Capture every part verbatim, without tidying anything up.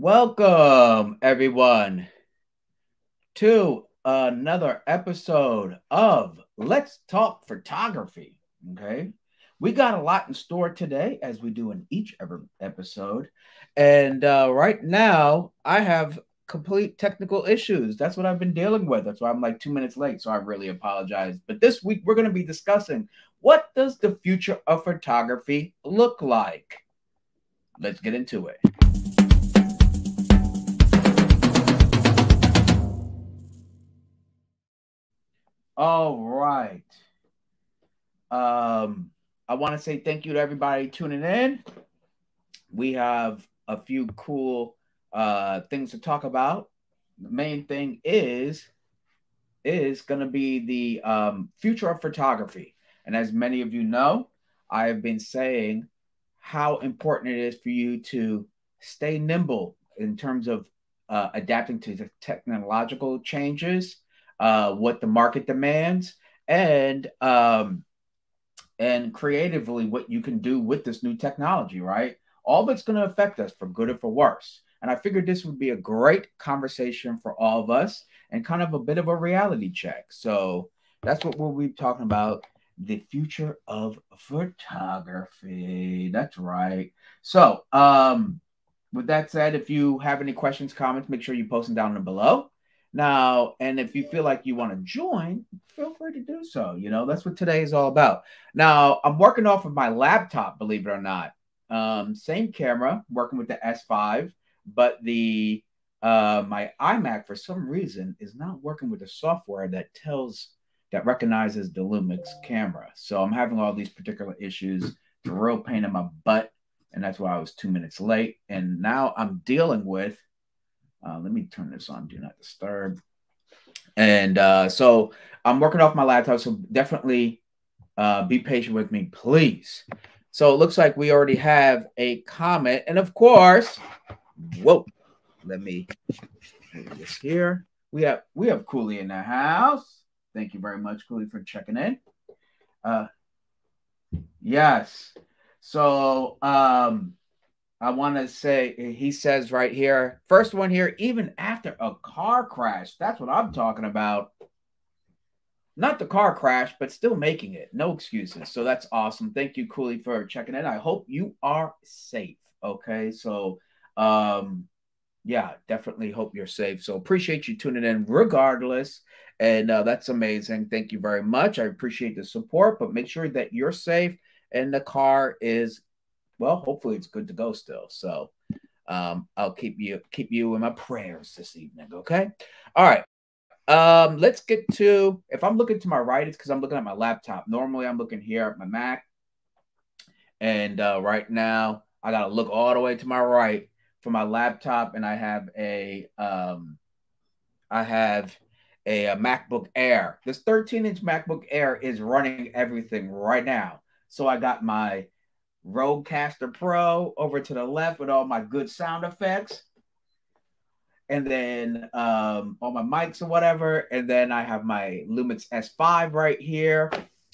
Welcome, everyone, to another episode of Let's Talk Photography, okay? We got a lot in store today, as we do in each episode, and uh, right now, I have complete technical issues. That's what I've been dealing with. That's why I'm like two minutes late, so I really apologize. But this week, we're going to be discussing, what does the future of photography look like? Let's get into it. All right. Um, I want to say thank you to everybody tuning in. We have a few cool uh, things to talk about. The main thing is, is going to be the um, future of photography. And as many of you know, I have been saying how important it is for you to stay nimble in terms of uh, adapting to the technological changes. Uh, what the market demands, and um, and creatively what you can do with this new technology, right? All that's going to affect us for good or for worse. And I figured this would be a great conversation for all of us and kind of a bit of a reality check. So that's what we'll be talking about, the future of photography. That's right. So um, with that said, if you have any questions, comments, make sure you post them down below. Now, and if you feel like you want to join, feel free to do so. You know, that's what today is all about. Now, I'm working off of my laptop, believe it or not. Um, same camera, working with the S five, but the uh, my iMac, for some reason, is not working with the software that tells, that recognizes the Lumix camera. So I'm having all these particular issues. It's a real pain in my butt, and that's why I was two minutes late. And now I'm dealing with, Uh, let me turn this on, do not disturb. And uh, so I'm working off my laptop, so definitely uh, be patient with me, please. So it looks like we already have a comment. And of course, whoa, let me put this here. We have, we have Cooley in the house. Thank you very much, Cooley, for checking in. Uh, yes. So... Um, I want to say, he says right here, first one here, even after a car crash. That's what I'm talking about. Not the car crash, but still making it. No excuses. So that's awesome. Thank you, Cooley, for checking in. I hope you are safe. Okay. So, um, yeah, definitely hope you're safe. So appreciate you tuning in regardless. And uh, that's amazing. Thank you very much. I appreciate the support, but make sure that you're safe and the car is, well, hopefully it's good to go still. So um, I'll keep you keep you in my prayers this evening, okay? All right. Um, let's get to, if I'm looking to my right, it's because I'm looking at my laptop. Normally I'm looking here at my Mac. And uh, right now I got to look all the way to my right for my laptop. And I have a, um, I have a, a MacBook Air. This thirteen inch MacBook Air is running everything right now. So I got my Rodecaster Pro over to the left with all my good sound effects, and then um, all my mics or whatever, and then I have my Lumix S five right here,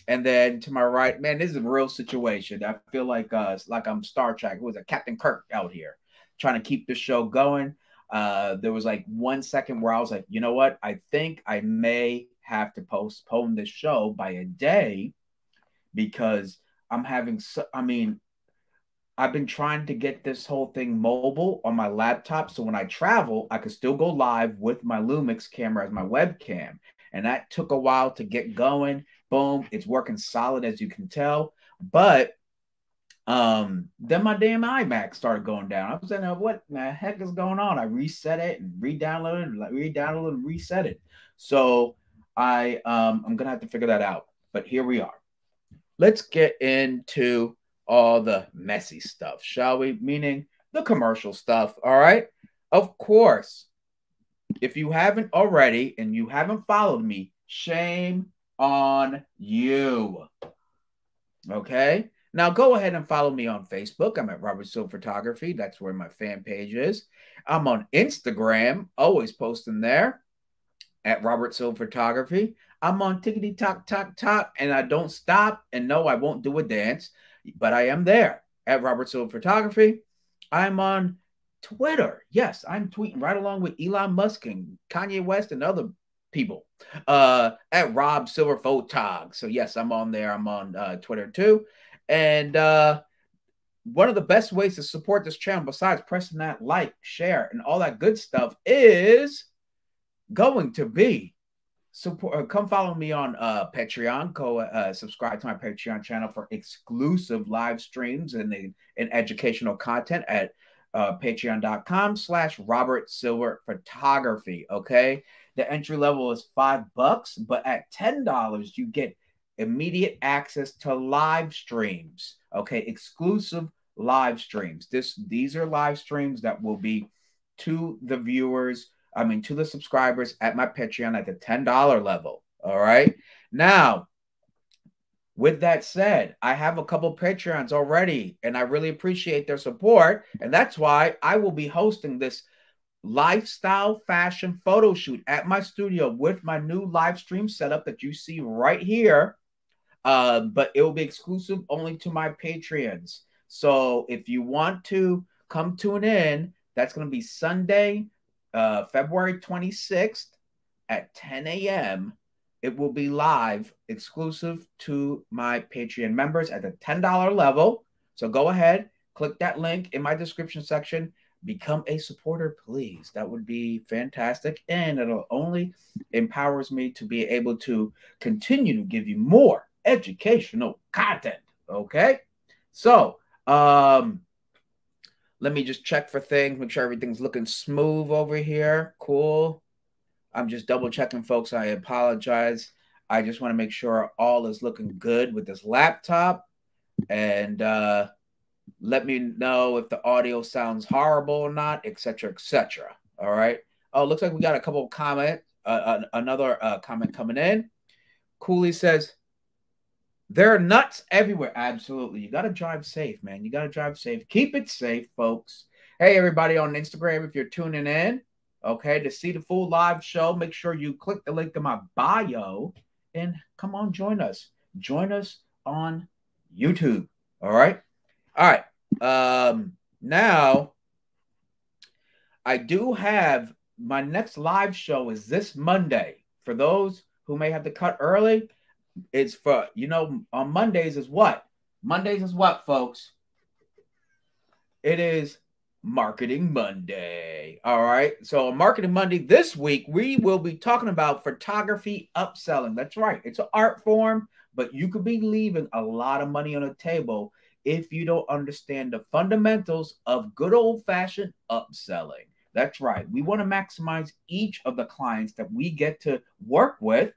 and then to my right, man, this is a real situation. I feel like uh, it's like I'm Star Trek. It was a Captain Kirk out here trying to keep the show going. Uh, there was like one second where I was like, you know what? I think I may have to postpone this show by a day because I'm having, so, I mean, I've been trying to get this whole thing mobile on my laptop. So when I travel, I could still go live with my Lumix camera as my webcam. And that took a while to get going. Boom. It's working solid, as you can tell. But um, then my damn iMac started going down. I was like, what the heck is going on? I reset it and re-downloaded, re-downloaded and reset it. So I, um, I'm going to have to figure that out. But here we are. Let's get into all the messy stuff, shall we? Meaning the commercial stuff, all right? Of course, if you haven't already and you haven't followed me, shame on you, okay? Now, go ahead and follow me on Facebook. I'm at Robert Silver Photography. That's where my fan page is. I'm on Instagram, always posting there, at Robert Silver Photography. I'm on tickety tock tock tock, and I don't stop. And no, I won't do a dance, but I am there at Robert Silver Photography. I'm on Twitter. Yes, I'm tweeting right along with Elon Musk and Kanye West and other people uh, at Rob Silver Photog. So yes, I'm on there. I'm on uh, Twitter too. And uh, one of the best ways to support this channel, besides pressing that like, share, and all that good stuff, is going to be support. Uh, come follow me on uh, Patreon. Go uh, subscribe to my Patreon channel for exclusive live streams and the, and educational content at uh, patreon dot com slash Robert Silver Photography. Okay. The entry level is five bucks, but at ten dollars, you get immediate access to live streams. Okay, exclusive live streams. This, these are live streams that will be to the viewers, I mean, to the subscribers at my Patreon at the ten dollar level. All right. Now, with that said, I have a couple Patreons already, and I really appreciate their support. And that's why I will be hosting this lifestyle fashion photo shoot at my studio with my new live stream setup that you see right here, uh, but it will be exclusive only to my Patreons. So if you want to come tune in, that's going to be Sunday, uh, February twenty-sixth at ten A M It will be live, exclusive to my Patreon members at the ten dollar level. So go ahead, click that link in my description section. Become a supporter, please. That would be fantastic. And it'll only empowers me to be able to continue to give you more educational content. Okay. So um, let me just check for things, make sure everything's looking smooth over here. Cool. I'm just double checking, folks. I apologize. I just want to make sure all is looking good with this laptop. And, uh, let me know if the audio sounds horrible or not, et cetera, et cetera. All right. Oh, looks like we got a couple of comments, uh, another uh, comment coming in. Cooley says, there are nuts everywhere. Absolutely. You got to drive safe, man. You got to drive safe. Keep it safe, folks. Hey, everybody on Instagram, if you're tuning in, okay, to see the full live show, make sure you click the link in my bio and come on, join us. Join us on YouTube. All right. All right, um, now I do have my next live show is this Monday. For those who may have to cut early, it's for, you know, on Mondays is what? Mondays is what, folks? It is Marketing Monday, all right? So on Marketing Monday this week, we will be talking about photography upselling. That's right, it's an art form, but you could be leaving a lot of money on the table if you don't understand the fundamentals of good old-fashioned upselling. That's right. We want to maximize each of the clients that we get to work with,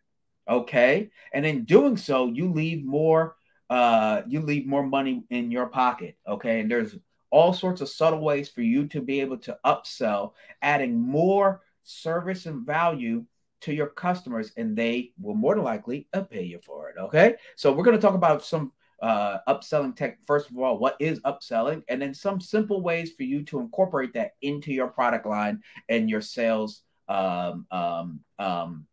okay? And in doing so, you leave more, uh, you leave more money in your pocket, okay? And there's all sorts of subtle ways for you to be able to upsell, adding more service and value to your customers, and they will more than likely pay you for it, okay? So we're going to talk about some Uh, upselling tech. First of all, what is upselling? And then some simple ways for you to incorporate that into your product line and your sales, um, um, um,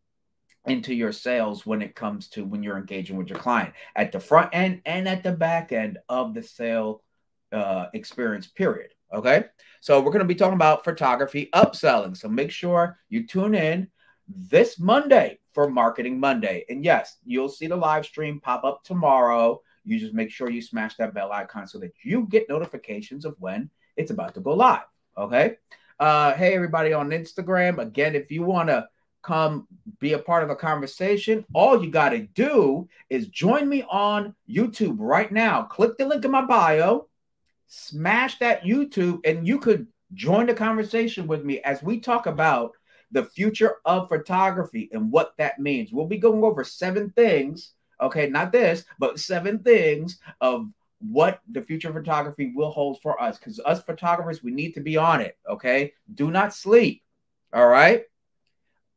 into your sales when it comes to when you're engaging with your client at the front end and at the back end of the sale uh, experience period. Okay. So we're going to be talking about photography upselling. So make sure you tune in this Monday for Marketing Monday. And yes, you'll see the live stream pop up tomorrow. You just make sure you smash that bell icon so that you get notifications of when it's about to go live, okay? Uh, hey, everybody on Instagram. Again, if you want to come be a part of the conversation, all you got to do is join me on YouTube right now. Click the link in my bio, smash that YouTube, and you could join the conversation with me as we talk about the future of photography and what that means. We'll be going over seven things. Okay, not this, but seven things of what the future of photography will hold for us. Because us photographers, we need to be on it, okay? Do not sleep, all right?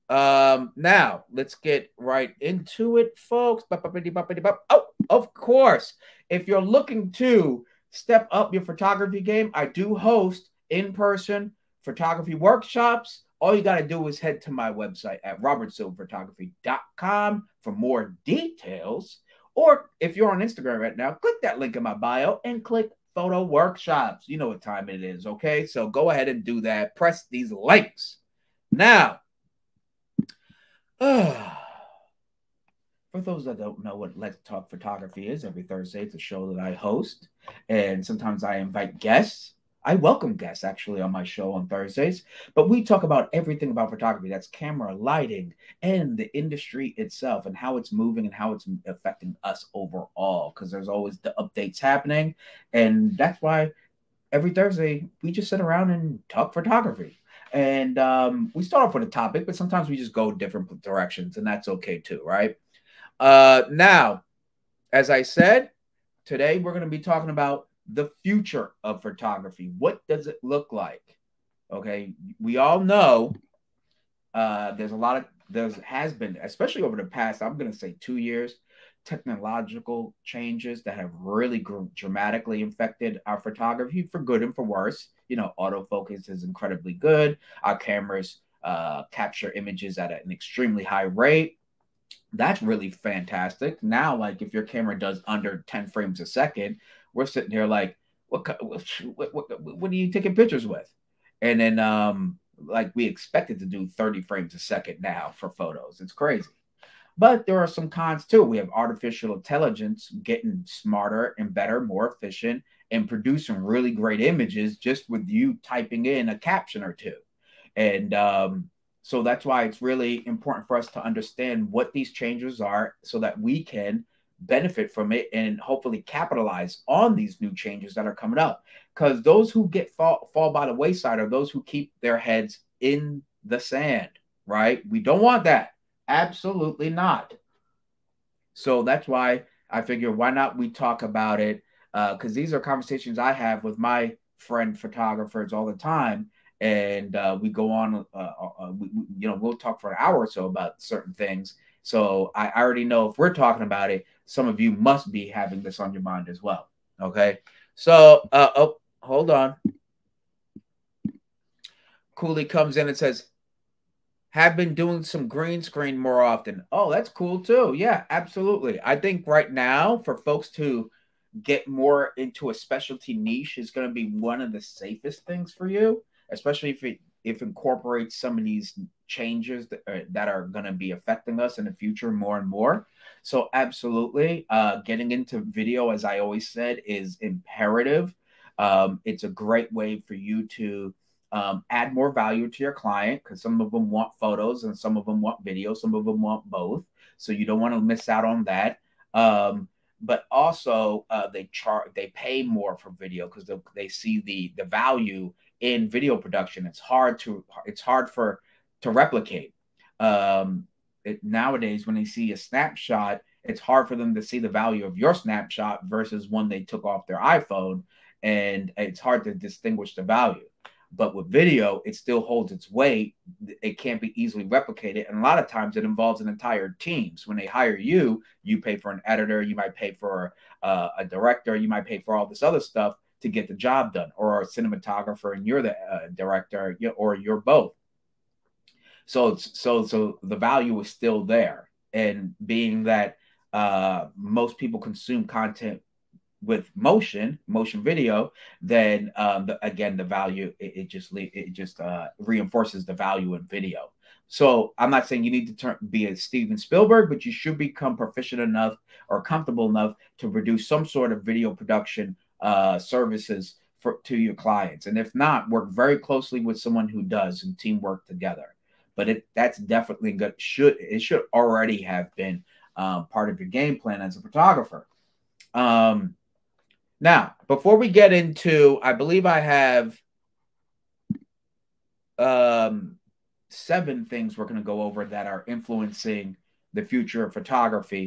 Um, now, let's get right into it, folks. Oh, of course, if you're looking to step up your photography game, I do host in-person photography workshops. All you got to do is head to my website at robert silver photography dot com for more details. Or if you're on Instagram right now, click that link in my bio and click photo workshops. You know what time it is, okay? So go ahead and do that. Press these links. Now, uh, for those that don't know what Let's Talk Photography is, every Thursday it's a show that I host, and sometimes I invite guests. I welcome guests, actually, on my show on Thursdays, but we talk about everything about photography. That's camera, lighting, and the industry itself and how it's moving and how it's affecting us overall, because there's always the updates happening, and that's why every Thursday we just sit around and talk photography. And um, we start off with a topic, but sometimes we just go different directions, and that's okay too, right? Uh, now, as I said, today we're going to be talking about the future of photography. What does it look like? Okay, we all know uh, there's a lot of, there has been, especially over the past, I'm going to say two years, technological changes that have really dramatically affected our photography for good and for worse. You know, autofocus is incredibly good. Our cameras uh, capture images at an extremely high rate. That's really fantastic. Now, like if your camera does under ten frames a second, we're sitting here like, what, what, what, what are you taking pictures with? And then um, like we expected to do thirty frames a second now for photos. It's crazy. But there are some cons too. We have artificial intelligence getting smarter and better, more efficient, and producing really great images just with you typing in a caption or two. And um, so that's why it's really important for us to understand what these changes are so that we can benefit from it and hopefully capitalize on these new changes that are coming up. Because those who get fall, fall by the wayside are those who keep their heads in the sand, right? We don't want that. Absolutely not. So that's why I figure, why not we talk about it? Because uh, these are conversations I have with my friend photographers all the time. And uh, we go on, uh, uh, we, we, you know, we'll talk for an hour or so about certain things. So I, I already know if we're talking about it, some of you must be having this on your mind as well. Okay. So, uh, oh, hold on. Cooley comes in and says, have been doing some green screen more often. Oh, that's cool too. Yeah, absolutely. I think right now for folks to get more into a specialty niche is going to be one of the safest things for you, especially if it if incorporates some of these changes that are, that are going to be affecting us in the future more and more. So absolutely, uh, getting into video, as I always said, is imperative. Um, it's a great way for you to Um, add more value to your client, because some of them want photos and some of them want videos, some of them want both. So you don't want to miss out on that. Um, but also uh, they charge, they pay more for video because they, they see the the value in video production. It's hard to it's hard for to replicate. Um, it, nowadays, when they see a snapshot, it's hard for them to see the value of your snapshot versus one they took off their iPhone, and it's hard to distinguish the value. But with video, it still holds its weight. It can't be easily replicated. And a lot of times it involves an entire team. So when they hire you, you pay for an editor, you might pay for uh, a director, you might pay for all this other stuff to get the job done, or a cinematographer and you're the uh, director, you know, or you're both. So, it's, so, so the value is still there. And being that uh, most people consume content with motion, motion video, then um, the, again, the value, it, it just it just uh, reinforces the value in video. So I'm not saying you need to turn, be a Steven Spielberg, but you should become proficient enough or comfortable enough to produce some sort of video production uh, services for, to your clients. And if not, work very closely with someone who does and teamwork together. But it, that's definitely good. Should, it should already have been um, part of your game plan as a photographer. Um, Now, before we get into, I believe I have um, seven things we're going to go over that are influencing the future of photography.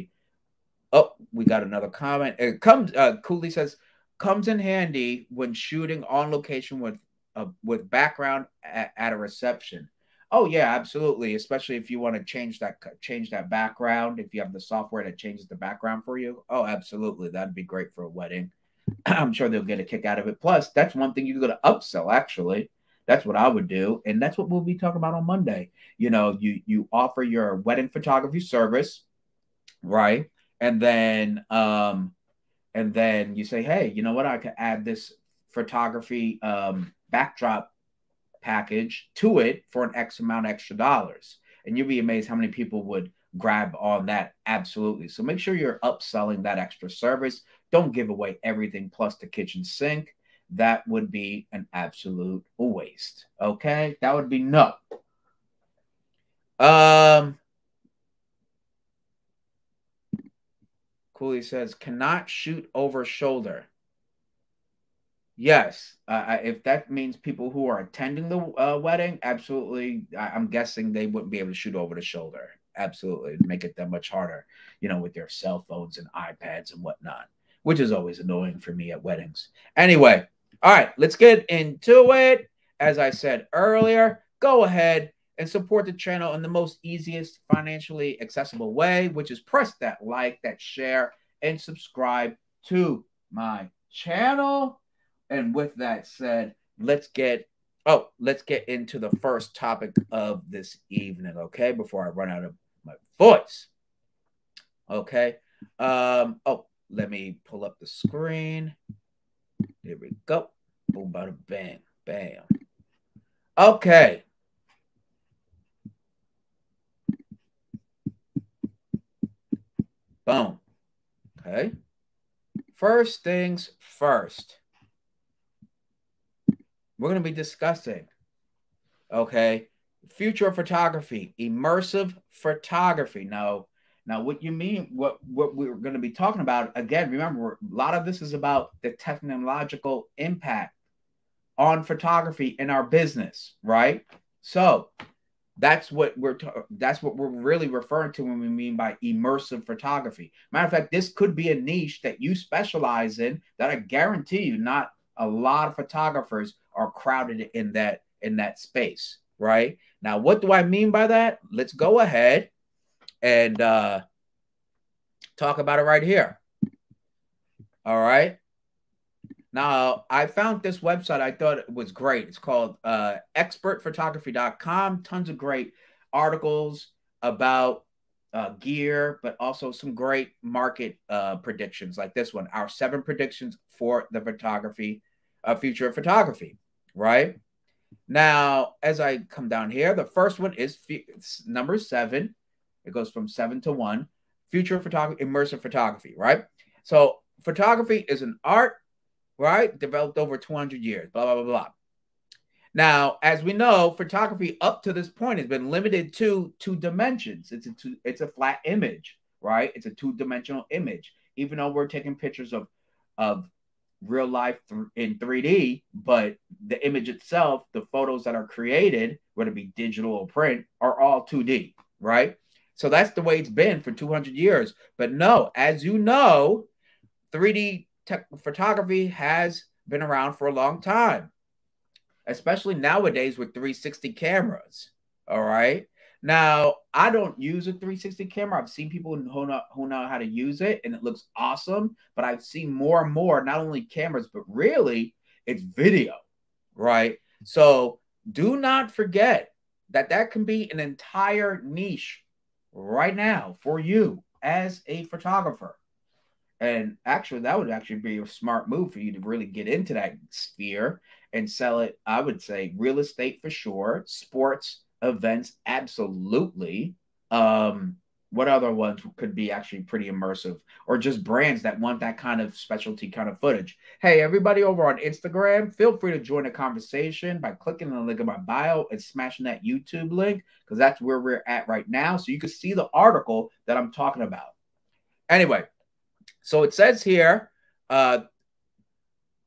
Oh, we got another comment. It comes, uh, Cooley says, comes in handy when shooting on location with uh, with background at, at a reception. Oh yeah, absolutely. Especially if you want to change that change that background. If you have the software that changes the background for you, oh, absolutely, that'd be great for a wedding. I'm sure they'll get a kick out of it. Plus, that's one thing you're going to upsell, actually. That's what I would do. And that's what we'll be talking about on Monday. You know, you you offer your wedding photography service, right? And then um, And then you say, hey, you know what? I could add this photography um, backdrop package to it for an X amount of extra dollars. And you'd be amazed how many people would grab on that. Absolutely. So make sure you're upselling that extra service. Don't give away everything plus the kitchen sink. That would be an absolute waste. Okay. That would be no. Um, Cooley says, cannot shoot over shoulder. Yes. Uh, if that means people who are attending the uh, wedding, absolutely. I I'm guessing they wouldn't be able to shoot over the shoulder. Absolutely. It'd make it that much harder, you know, with their cell phones and iPads and whatnot, which is always annoying for me at weddings. Anyway. All right. Let's get into it. As I said earlier, go ahead and support the channel in the most easiest financially accessible way, which is press that like, that share, and subscribe to my channel. And with that said, let's get, oh, let's get into the first topic of this evening, okay? Before I run out of my voice, okay? Um, oh, let me pull up the screen. There we go. Boom, bada, bang, bam. Okay. Boom. Okay. First things first. We're going to be discussing, okay, future of photography, immersive photography. Now, now what you mean, what, what we're going to be talking about, again, remember, a lot of this is about the technological impact on photography in our business, right? So that's what we're, that's what we're really referring to when we mean by immersive photography. Matter of fact, this could be a niche that you specialize in that I guarantee you not a lot of photographers are crowded in that in that space right now. What do I mean by that? Let's go ahead and uh, talk about it right here. All right. Now, I found this website. I thought it was great. It's called uh, expert photography dot com. Tons of great articles about uh, gear, but also some great market uh, predictions like this one. Our seven predictions for the photography uh, future of photography. Right now, as I come down here, the first one is number seven. It goes from seven to one. Future photography, immersive photography. Right. So photography is an art, right? Developed over two hundred years, blah, blah, blah, blah. Now, as we know, photography up to this point has been limited to two dimensions. It's a two, it's a flat image, right? It's a two-dimensional image, even though we're taking pictures of, of real life th- in three D, but the image itself, the photos that are created, whether it be digital or print, are all two D, right? So that's the way it's been for two hundred years. But no, as you know, three D tech photography has been around for a long time, especially nowadays with three sixty cameras. All right. Now, I don't use a three sixty camera. I've seen people who know, who know how to use it, and it looks awesome. But I've seen more and more, not only cameras, but really it's video, right? So do not forget that that can be an entire niche right now for you as a photographer. And actually, that would actually be a smart move for you to really get into that sphere and sell it. I would say real estate for sure, sports, events, absolutely. Um, what other ones could be actually pretty immersive, or just brands that want that kind of specialty kind of footage? Hey, everybody over on Instagram, feel free to join the conversation by clicking on the link in my bio and smashing that YouTube link, because that's where we're at right now. So you can see the article that I'm talking about. Anyway, so it says here, uh,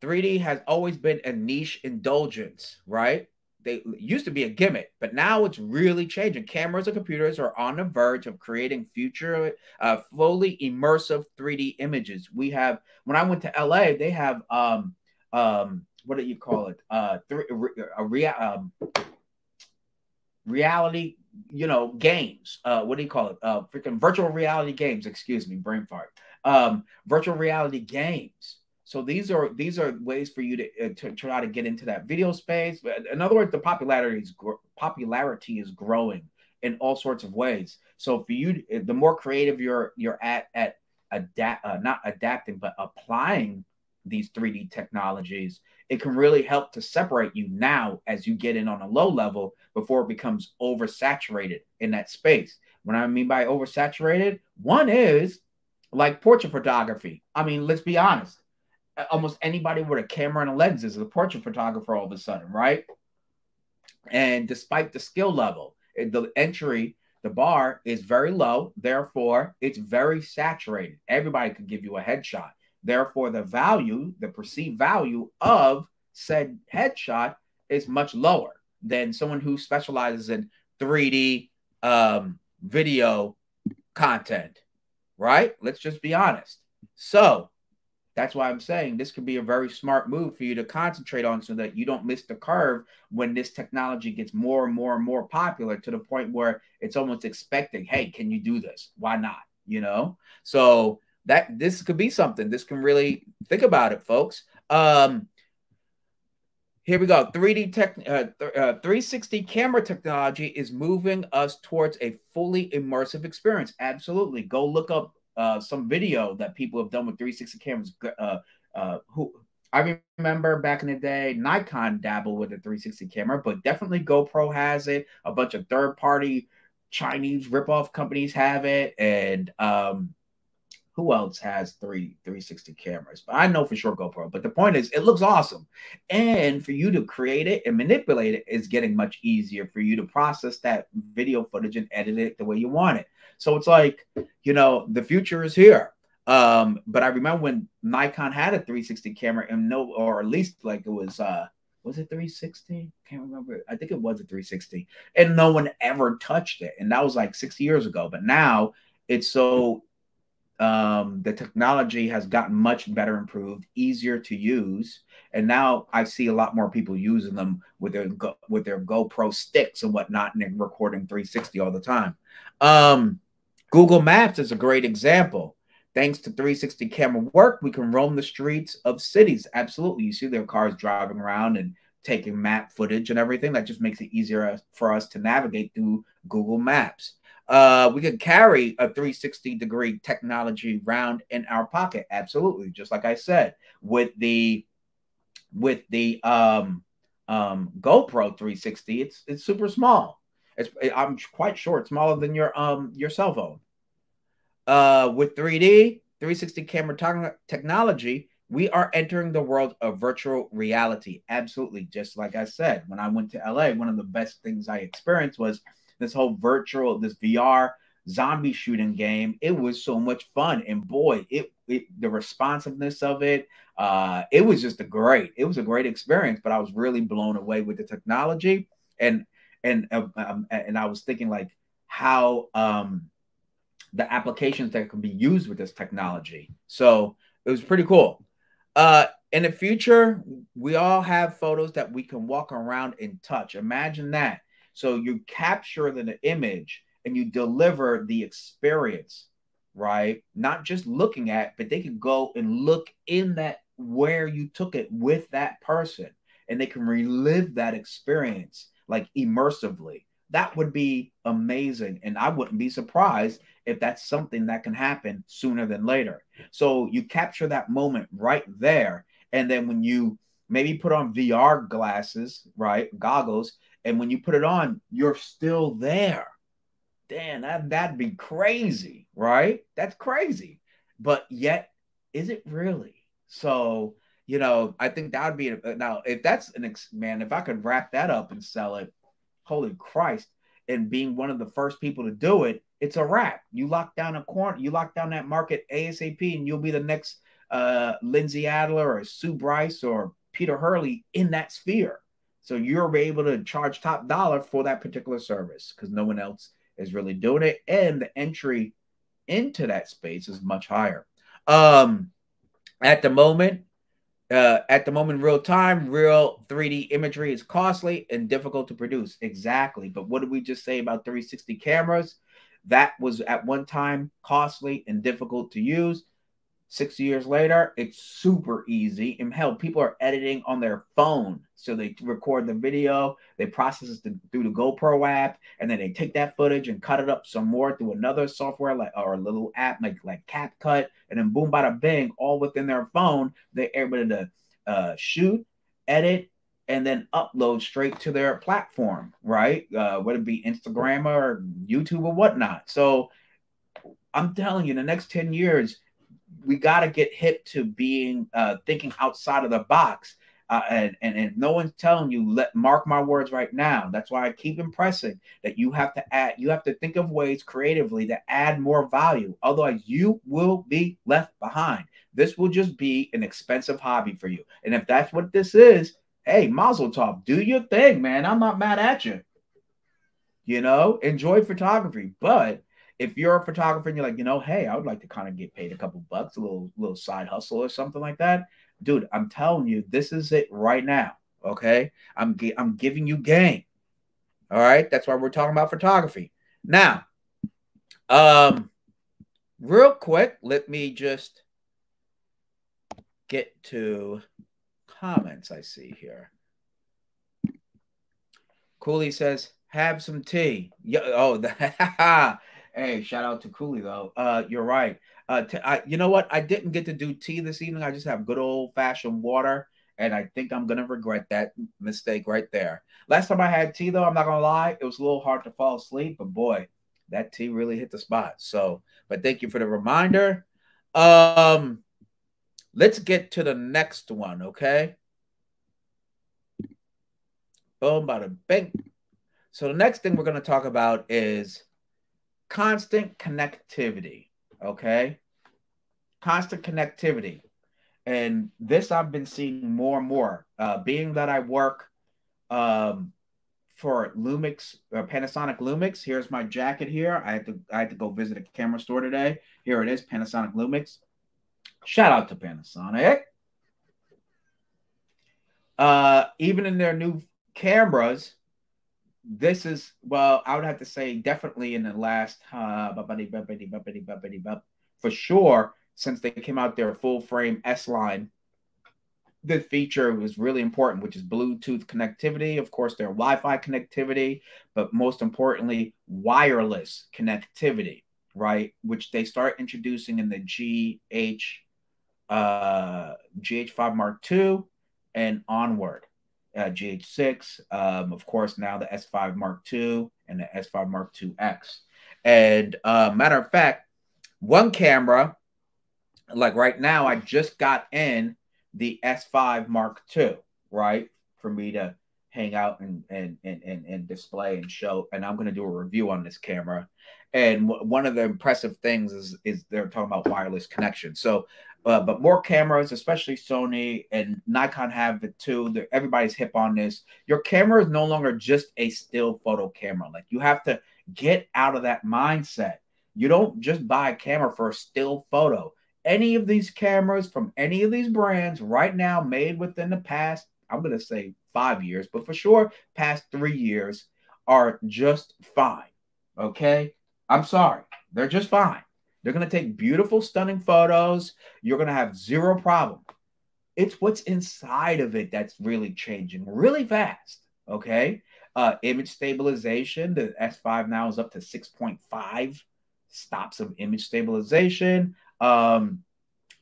three D has always been a niche indulgence, right? They used to be a gimmick, but now it's really changing. Cameras and computers are on the verge of creating future, uh, fully immersive three D images. We have, when I went to L A, they have, um, um, what do you call it? Uh, a rea um, reality, you know, games. Uh, what do you call it? Uh, freaking virtual reality games. Excuse me, brain fart. Um, virtual reality games. So these are these are ways for you to, uh, to try to get into that video space. In other words, the popularity is popularity is growing in all sorts of ways. So for you, the more creative you're you're at at adapt, uh, not adapting, but applying these three D technologies, it can really help to separate you now as you get in on a low level before it becomes oversaturated in that space. What I mean by oversaturated, one is like portrait photography. I mean, let's be honest. Almost anybody with a camera and a lens is a portrait photographer all of a sudden, right? And despite the skill level, the entry, the bar is very low. Therefore, it's very saturated. Everybody could give you a headshot. Therefore, the value, the perceived value of said headshot is much lower than someone who specializes in three D um, video content, right? Let's just be honest. So that's why I'm saying this could be a very smart move for you to concentrate on so that you don't miss the curve when this technology gets more and more and more popular to the point where it's almost expecting, hey, can you do this? Why not? You know? So that this could be something. This can really think about it, folks. Um, here we go. three D tech, uh, th uh, three sixty camera technology is moving us towards a fully immersive experience. Absolutely. Go look up uh, some video that people have done with three sixty cameras. Uh, uh, who I remember back in the day, Nikon dabbled with a three sixty camera, but definitely GoPro has it. A bunch of third-party Chinese ripoff companies have it, and um, who else has three 360 cameras? But I know for sure GoPro. But the point is, it looks awesome. And for you to create it and manipulate it is getting much easier for you to process that video footage and edit it the way you want it. So it's like, you know, the future is here. Um, but I remember when Nikon had a three sixty camera and no, or at least like it was, uh, was it three sixty? Can't remember. I think it was a three sixty. And no one ever touched it. And that was like six years ago. But now it's so... Um, the technology has gotten much better, improved, easier to use, and now I see a lot more people using them with their Go with their GoPro sticks and whatnot, and they're recording three sixty all the time. Um, Google Maps is a great example. Thanks to three sixty camera work, we can roam the streets of cities. Absolutely, you see their cars driving around and taking map footage and everything. That just makes it easier for us to navigate through Google Maps. Uh, we could carry a three sixty degree technology round in our pocket. Absolutely. Just like I said, with the, with the, um, um, GoPro three sixty, it's, it's super small. It's, I'm quite sure it's smaller than your, um, your cell phone. Uh, with three D, three sixty camera technology, we are entering the world of virtual reality. Absolutely. Just like I said, when I went to L A, one of the best things I experienced was this whole virtual, this V R zombie shooting game. It was so much fun. And boy, it, it the responsiveness of it, uh, it was just a great, it was a great experience, but I was really blown away with the technology. And, and, um, and I was thinking like how um, the applications that can be used with this technology. So it was pretty cool. Uh, in the future, we all have photos that we can walk around and touch. Imagine that. So you capture the image and you deliver the experience, right? Not just looking at, but they can go and look in that where you took it with that person, and they can relive that experience like immersively. That would be amazing. And I wouldn't be surprised if that's something that can happen sooner than later. So you capture that moment right there. And then when you maybe put on V R glasses, right? Goggles. And when you put it on, you're still there. Damn, that, that'd be crazy, right? That's crazy. But yet, is it really? So, you know, I think that would be, now, if that's an, ex, man, if I could wrap that up and sell it, holy Christ, and being one of the first people to do it, it's a wrap. You lock down a corner, you lock down that market ASAP, and you'll be the next uh, Lindsay Adler or Sue Bryce or Peter Hurley in that sphere. So you're able to charge top dollar for that particular service because no one else is really doing it. And the entry into that space is much higher. Um, at the moment, uh, at the moment, real time, real three D imagery is costly and difficult to produce. Exactly. But what did we just say about three sixty cameras? That was at one time costly and difficult to use. Six years later, it's super easy. And hell, people are editing on their phone. So they record the video, they process it through the GoPro app, and then they take that footage and cut it up some more through another software like or a little app like, like CapCut, and then boom, bada, bing, all within their phone. They're able to uh, shoot, edit, and then upload straight to their platform, right? Uh, whether it be Instagram or YouTube or whatnot. So I'm telling you, the next ten years, we got to get hip to being uh, thinking outside of the box. Uh, and, and, and no one's telling you, let mark my words right now. That's why I keep impressing that you have to add, you have to think of ways creatively to add more value. Otherwise, you will be left behind. This will just be an expensive hobby for you. And if that's what this is, hey, mazel tov, do your thing, man. I'm not mad at you. You know, enjoy photography, but if you're a photographer and you're like, you know, hey, I would like to kind of get paid a couple bucks, a little little side hustle or something like that. Dude, I'm telling you, this is it right now, okay? I'm, I'm giving you game, all right? That's why we're talking about photography. Now, um, real quick, let me just get to comments I see here. Cooley says, have some tea. Yo, oh, the hey, shout out to Cooley, though. Uh, you're right. Uh, t I, you know what? I didn't get to do tea this evening. I just have good old-fashioned water, and I think I'm going to regret that mistake right there. Last time I had tea, though, I'm not going to lie, it was a little hard to fall asleep, but boy, that tea really hit the spot. So, but thank you for the reminder. Um, let's get to the next one, okay? Boom, bada, bang. So the next thing we're going to talk about is constant connectivity, okay? Constant connectivity. And this I've been seeing more and more. Uh, being that I work um, for Lumix, uh, Panasonic Lumix, here's my jacket here. I had, to, I had to go visit a camera store today. Here it is, Panasonic Lumix. Shout out to Panasonic. Uh, even in their new cameras, this is, well, I would have to say definitely in the last, uh, for sure, since they came out their full-frame S-line, the feature was really important, which is Bluetooth connectivity, of course, their Wi-Fi connectivity, but most importantly, wireless connectivity, right, which they start introducing in the G H, uh, G H five Mark two and onward. Uh, G H six, um, of course, now the S five Mark two and the S five Mark two X. And uh, matter of fact, one camera, like right now, I just got in the S five Mark two, right? For me to hang out and, and, and, and, and display and show. And I'm going to do a review on this camera. And w one of the impressive things is, is they're talking about wireless connection. So Uh, but more cameras, especially Sony and Nikon have it too. They're, everybody's hip on this. Your camera is no longer just a still photo camera. Like you have to get out of that mindset. You don't just buy a camera for a still photo. Any of these cameras from any of these brands right now made within the past, I'm going to say five years, but for sure past three years are just fine. Okay? I'm sorry. They're just fine. They're going to take beautiful, stunning photos. You're going to have zero problem. It's what's inside of it that's really changing really fast, okay? Uh, image stabilization. The S five now is up to six point five stops of image stabilization. Um,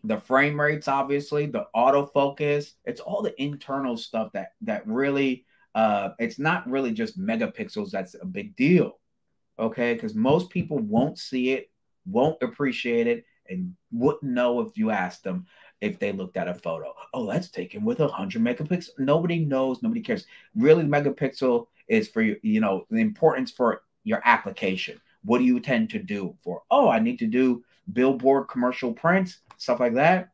the frame rates, obviously. The autofocus. It's all the internal stuff that, that really, uh, it's not really just megapixels that's a big deal, okay? Because most people won't see it, won't appreciate it, and wouldn't know if you asked them if they looked at a photo. Oh, that's taken with one hundred megapixels. Nobody knows. Nobody cares. Really, megapixel is for, you, you know, the importance for your application. What do you tend to do for? Oh, I need to do billboard commercial prints, stuff like that.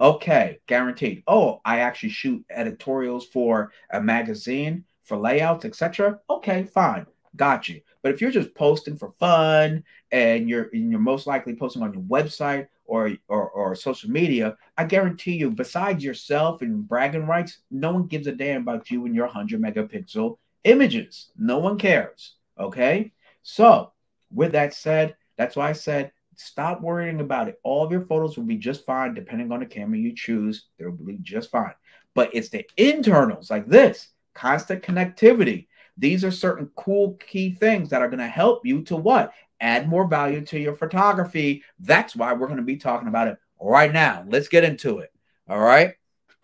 Okay, guaranteed. Oh, I actually shoot editorials for a magazine, for layouts, et cetera. Okay, fine. Got you. But if you're just posting for fun and you're and you're most likely posting on your website or, or or social media, I guarantee you, besides yourself and bragging rights, no one gives a damn about you and your one hundred megapixel images. No one cares. Okay? So with that said, that's why I said Stop worrying about it. All of your photos will be just fine, depending on the camera you choose. They'll be just fine. But it's the internals like this, constant connectivity. These are certain cool key things that are going to help you to what? Add more value to your photography. That's why we're going to be talking about it right now. Let's get into it. All right.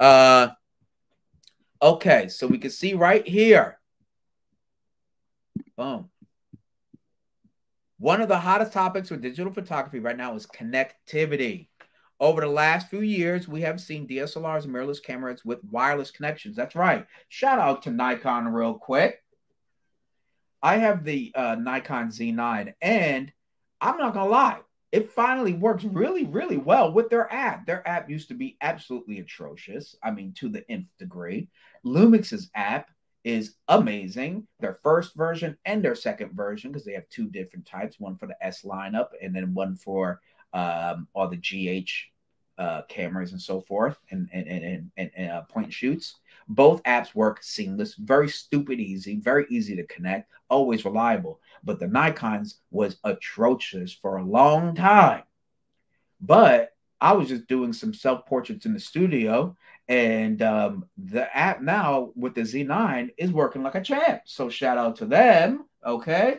Uh, okay. So we can see right here. Boom. One of the hottest topics with digital photography right now is connectivity. Over the last few years, we have seen D S L Rs and mirrorless cameras with wireless connections. That's right. Shout out to Nikon real quick. I have the uh, Nikon Z nine, and I'm not going to lie. It finally works really, really well with their app. Their app used to be absolutely atrocious. I mean, to the nth degree. Lumix's app is amazing. Their first version and their second version, because they have two different types, one for the S lineup and then one for um, all the G H uh, cameras and so forth, and, and, and, and, and uh, point and shoots. Both apps work seamless, very stupid easy, very easy to connect, always reliable. But the Nikon's was atrocious for a long time. But I was just doing some self-portraits in the studio, and um, the app now with the Z nine is working like a champ. So shout out to them, okay,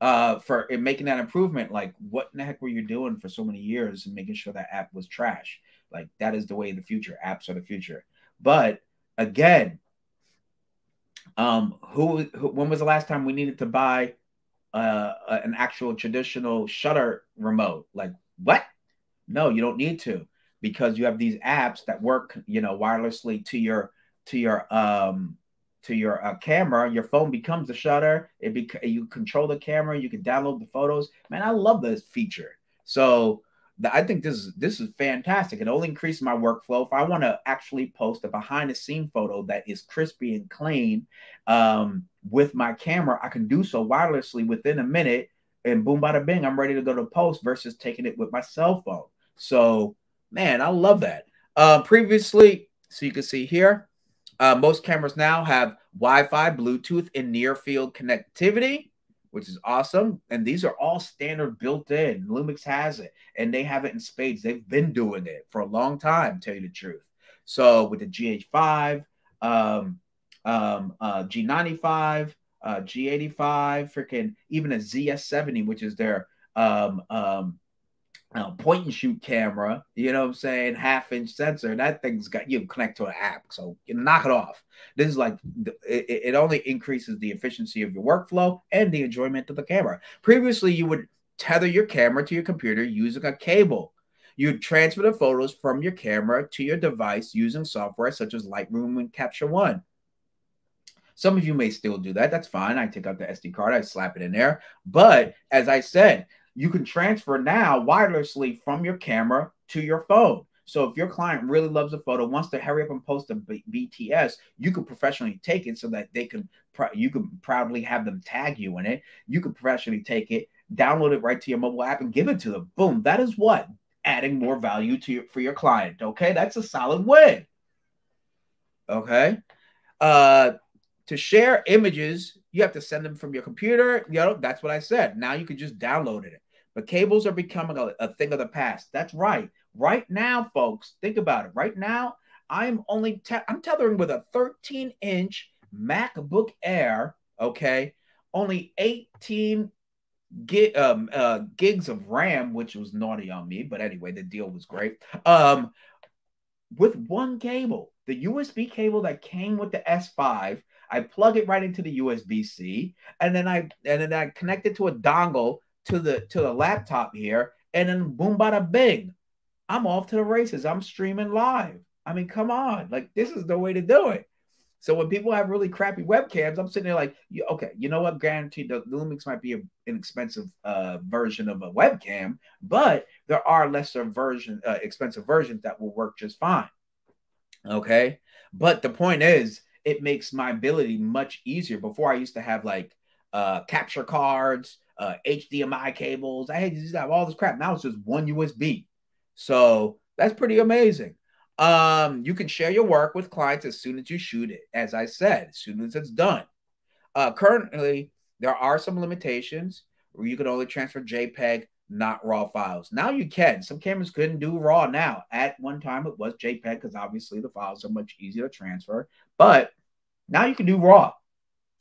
uh, for making that improvement. Like, what in the heck were you doing for so many years and making sure that app was trash? Like, that is the way of the future. Apps are the future. But again, um, who, who? When was the last time we needed to buy uh, a, an actual traditional shutter remote? Like, what? No, you don't need to, because you have these apps that work, you know, wirelessly to your to your um, to your uh, camera. Your phone becomes the shutter. It be you control the camera. You can download the photos. Man, I love this feature. So I think this is, this is fantastic. It only increases my workflow. If I want to actually post a behind-the-scene photo that is crispy and clean um, with my camera, I can do so wirelessly within a minute, and boom, bada, bing, I'm ready to go to post versus taking it with my cell phone. So, man, I love that. Uh, previously, so you can see here, uh, most cameras now have Wi-Fi, Bluetooth, and near-field connectivity, which is awesome. And these are all standard built in. Lumix has it, and they have it in spades. They've been doing it for a long time, tell you the truth. So with the G H five, um, um, uh, G ninety-five, uh, G eighty-five, freaking even a Z S seventy, which is their um, um, uh, point and shoot camera, you know what I'm saying? Half inch sensor. That thing's got, you connect to an app. So you knock it off. This is like, it, it only increases the efficiency of your workflow and the enjoyment of the camera. Previously, you would tether your camera to your computer using a cable. You'd transfer the photos from your camera to your device using software such as Lightroom and Capture One. Some of you may still do that. That's fine. I take out the S D card. I slap it in there. But as I said, you can transfer now wirelessly from your camera to your phone. So if your client really loves a photo, wants to hurry up and post a B T S, you can professionally take it so that they can, you can proudly have them tag you in it. You can professionally take it, download it right to your mobile app, and give it to them. Boom. That is what? Adding more value to your, for your client. Okay. That's a solid win. Okay. Uh, to share images, you have to send them from your computer. You know, that's what I said. Now you can just download it. But cables are becoming a, a thing of the past. That's right. Right now, folks, think about it. Right now, I'm only te I'm tethering with a thirteen inch MacBook Air. Okay, only eighteen gig, um, uh, gigs of RAM, which was naughty on me. But anyway, the deal was great. Um, with one cable, the U S B cable that came with the S five. I plug it right into the U S B C, and then I and then I connect it to a dongle to the to the laptop here, and then boom, bada, bing, I'm off to the races. I'm streaming live. I mean, come on, like, this is the way to do it. So when people have really crappy webcams, I'm sitting there like, okay, you know what? Guaranteed, the Lumix might be a, an expensive uh, version of a webcam, but there are lesser version, uh, expensive versions that will work just fine. Okay, but the point is, it makes my ability much easier. Before, I used to have like uh, capture cards, uh, H D M I cables. I had to just have all this crap. Now it's just one U S B. So that's pretty amazing. Um, you can share your work with clients as soon as you shoot it, as I said, as soon as it's done. Uh, currently, there are some limitations where you can only transfer JPEG not raw files. Now you can. Some cameras couldn't do raw now. At one time, it was JPEG because obviously the files are much easier to transfer. But now you can do raw.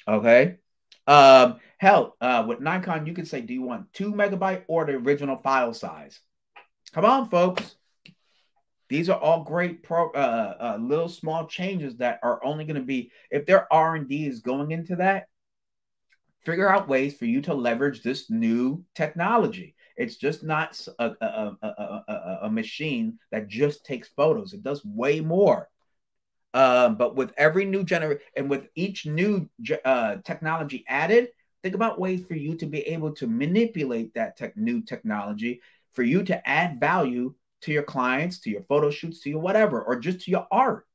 Okay. Um, hell, uh, with Nikon, you can say, do you want two megabyte or the original file size? Come on, folks. These are all great pro, uh, uh, little small changes that are only going to be, if their R and D is going into that, figure out ways for you to leverage this new technology. It's just not a, a, a, a, a machine that just takes photos. It does way more. Um, but with every new generation and with each new uh, technology added, think about ways for you to be able to manipulate that tech new technology for you to add value to your clients, to your photo shoots, to your whatever, or just to your art.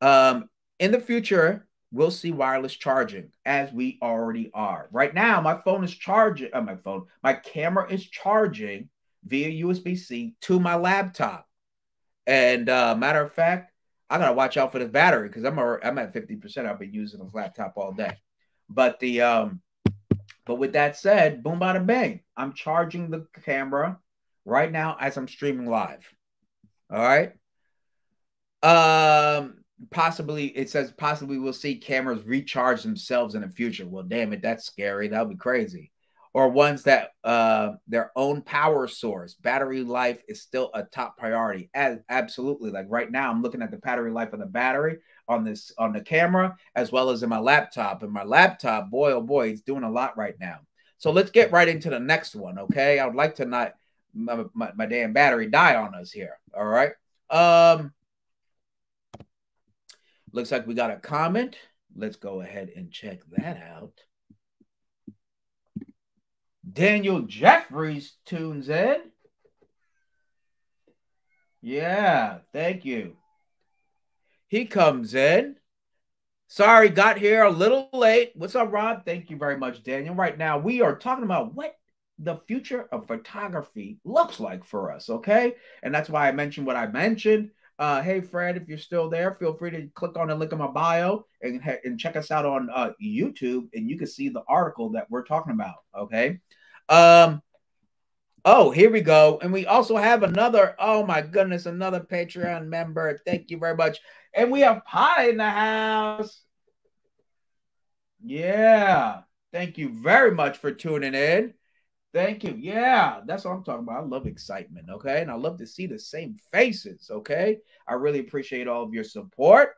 Um, in the future, we'll see wireless charging as we already are. Right now, my phone is charging, uh, my phone, my camera is charging via U S B C to my laptop. And uh, matter of fact, I gotta watch out for this battery because I'm a, I'm at fifty percent. I've been using this laptop all day. But the um, but with that said, boom, bada bang. I'm charging the camera right now as I'm streaming live. All right. Um, possibly it says possibly we'll see cameras recharge themselves in the future. Well, damn it, that's scary. That'll be crazy. Or ones that uh their own power source. Battery life is still a top priority. As, absolutely. Like right now, I'm looking at the battery life of the battery on this on the camera, as well as in my laptop. And my laptop, boy, oh boy, it's doing a lot right now. So let's get right into the next one. Okay. I would like to not My, my, my damn battery died on us here. All right. Um, looks like we got a comment. Let's go ahead and check that out. Daniel Jeffries tunes in. Yeah, thank you. He comes in. Sorry, got here a little late. What's up, Rob? Thank you very much, Daniel. Right now, we are talking about what the future of photography looks like for us, okay? And that's why I mentioned what I mentioned. Uh, hey, Fred, if you're still there, feel free to click on the link in my bio and, and check us out on uh, YouTube, and you can see the article that we're talking about, okay? Um, oh, here we go. And we also have another, oh my goodness, another Patreon member. Thank you very much. And we have Pie in the house. Yeah. Thank you very much for tuning in. Thank you. Yeah, that's what I'm talking about. I love excitement, okay? And I love to see the same faces, okay? I really appreciate all of your support.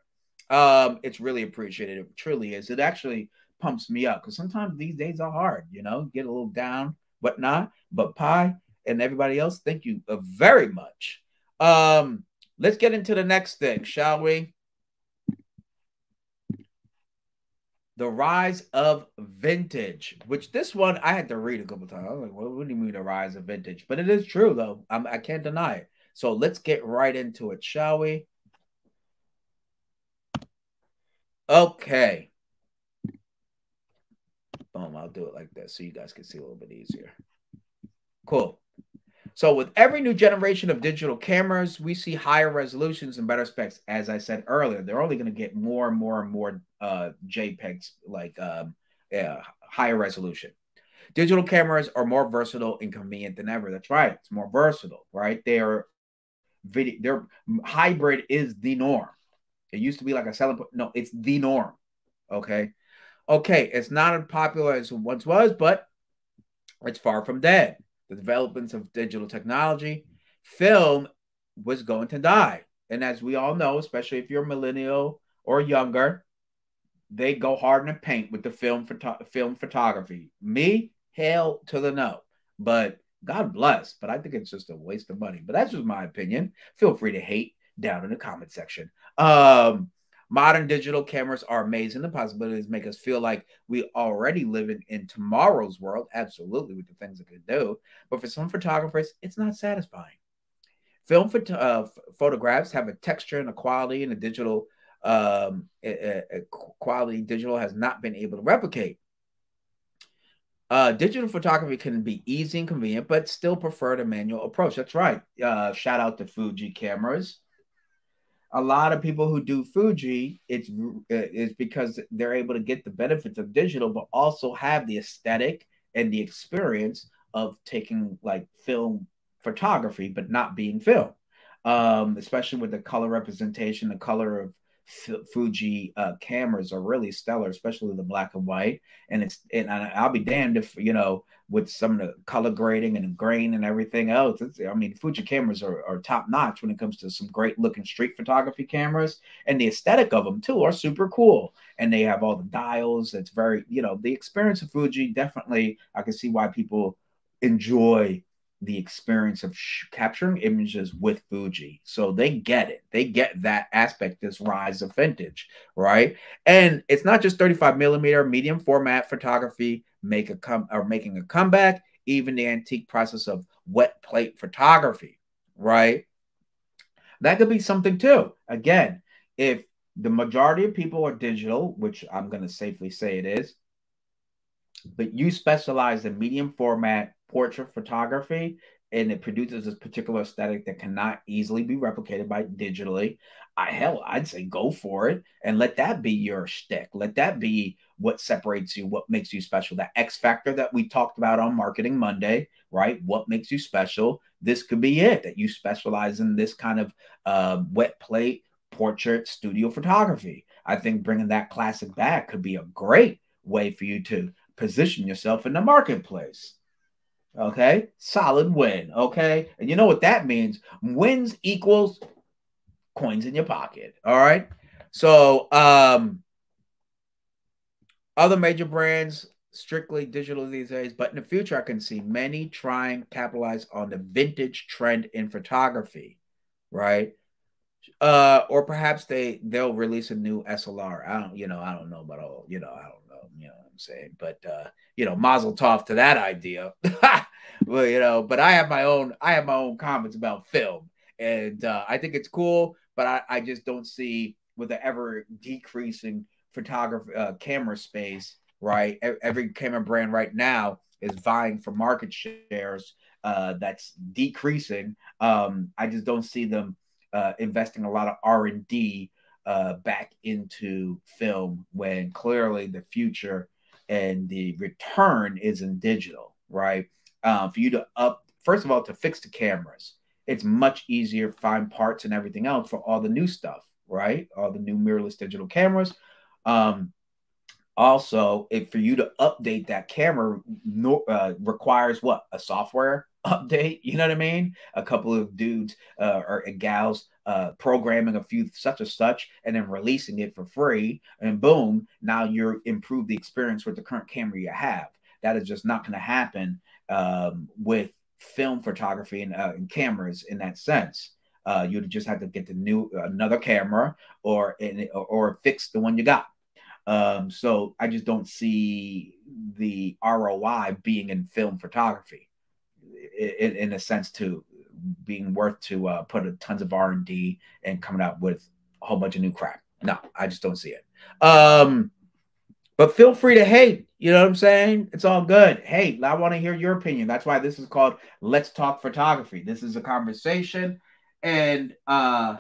Um, it's really appreciated. It truly is. It actually pumps me up because sometimes these days are hard, you know? Get a little down, whatnot. But Pie and everybody else, thank you very much. Um, let's get into the next thing, shall we? The Rise of Vintage, which this one I had to read a couple times. I was like, well, what do you mean the rise of vintage? But it is true, though. I'm, I can't deny it. So let's get right into it, shall we? Okay. Boom, I'll do it like this so you guys can see a little bit easier. Cool. So with every new generation of digital cameras, we see higher resolutions and better specs. As I said earlier, they're only going to get more and more and more uh, JPEGs, like um, yeah, higher resolution. Digital cameras are more versatile and convenient than ever. That's right. It's more versatile, right? Their video, their hybrid is the norm. It used to be like a selling point. No, it's the norm. Okay. Okay. It's not as popular as it once was, but it's far from dead. The developments of digital technology, film was going to die. And as we all know, especially if you're a millennial or younger, they go hard in the paint with the film, photo film photography. Me, hell to the no. But God bless. But I think it's just a waste of money. But that's just my opinion. Feel free to hate down in the comment section. Um, modern digital cameras are amazing. The possibilities make us feel like we already living in tomorrow's world. Absolutely, with the things it could do. But for some photographers, it's not satisfying. Film photo uh, photographs have a texture and a quality, and a digital um, a, a quality digital has not been able to replicate. Uh, digital photography can be easy and convenient, but still prefer the manual approach. That's right. Uh, shout out to Fuji cameras. A lot of people who do Fuji, it's, it's because they're able to get the benefits of digital, but also have the aesthetic and the experience of taking like film photography, but not being film, um, especially with the color representation. The color of Fuji uh, cameras are really stellar, especially the black and white. And it's and I'll be damned if, you know, with some of the color grading and grain and everything else. It's, I mean, Fuji cameras are, are top notch when it comes to some great looking street photography cameras, and the aesthetic of them too are super cool. And they have all the dials. It's very, you know, the experience of Fuji, definitely I can see why people enjoy the experience of sh capturing images with Fuji. So they get it. They get that aspect, this rise of vintage, right? And it's not just thirty-five millimeter medium format photography make a come or making a comeback, even the antique process of wet plate photography, right? That could be something too. Again, if the majority of people are digital, which I'm going to safely say it is, but you specialize in medium format portrait photography, and it produces this particular aesthetic that cannot easily be replicated by digitally, I, hell, I'd say go for it and let that be your shtick. Let that be what separates you, what makes you special. That X factor that we talked about on Marketing Monday, right? What makes you special? This could be it, that you specialize in this kind of uh, wet plate portrait studio photography. I think bringing that classic back could be a great way for you to position yourself in the marketplace. Okay, solid win. Okay, and you know what that means. Wins equals coins in your pocket. All right, so um other major brands strictly digital these days, but in the future I can see many trying to capitalize on the vintage trend in photography, right? Uh or perhaps they they'll release a new S L R. I don't, you know, I don't know about all, you know, I don't know, you know what I'm saying, but uh you know, mazel tov to that idea. Well, you know, but I have my own I have my own comments about film, and uh I think it's cool, but I I just don't see with the ever decreasing photography uh, camera space, right? Every camera brand right now is vying for market shares uh that's decreasing. Um I just don't see them Uh, investing a lot of R and D uh, back into film when clearly the future and the return is in digital, right? Uh, for you to up, first of all, to fix the cameras, it's much easier to find parts and everything else for all the new stuff, right? All the new mirrorless digital cameras. Um, also, if for you to update that camera no, uh, requires what? A software update, you know what I mean? A couple of dudes uh, or gals uh, programming a few such and such and then releasing it for free, and boom, now you're improve the experience with the current camera you have. That is just not going to happen um, with film photography and, uh, and cameras in that sense. Uh, you'd just have to get the new another camera or in, or, or fix the one you got. Um, so I just don't see the R O I being in film photography. In, in a sense, to being worth to uh, put a tons of R and D and coming out with a whole bunch of new crap. No, I just don't see it. Um, but feel free to hate. You know what I'm saying? It's all good. Hey, I want to hear your opinion. That's why this is called Let's Talk Photography. This is a conversation. And uh,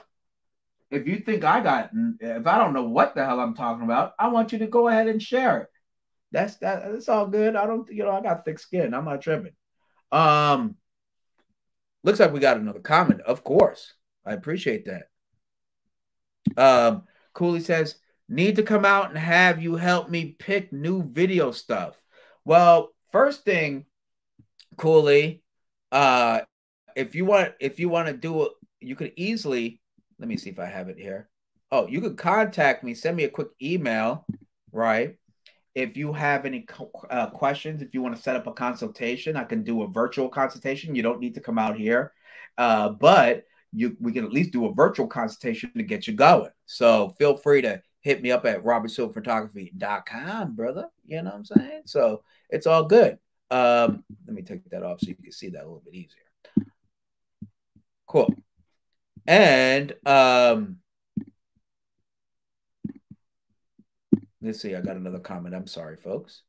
if you think I got, if I don't know what the hell I'm talking about, I want you to go ahead and share it. That's, that, that's all good. I don't, you know, I got thick skin. I'm not tripping. Um, looks like we got another comment. Of course. I appreciate that. Um, Cooley says, need to come out and have you help me pick new video stuff. Well, first thing, Cooley, uh, if you want, if you want to do it, you could easily, let me see if I have it here. Oh, you could contact me, send me a quick email, right? If you have any uh, questions, if you want to set up a consultation, I can do a virtual consultation. You don't need to come out here, uh, but you, we can at least do a virtual consultation to get you going. So feel free to hit me up at robert silver photography dot com, brother. You know what I'm saying? So it's all good. Um, let me take that off so you can see that a little bit easier. Cool. And um, let's see, I got another comment. I'm sorry, folks.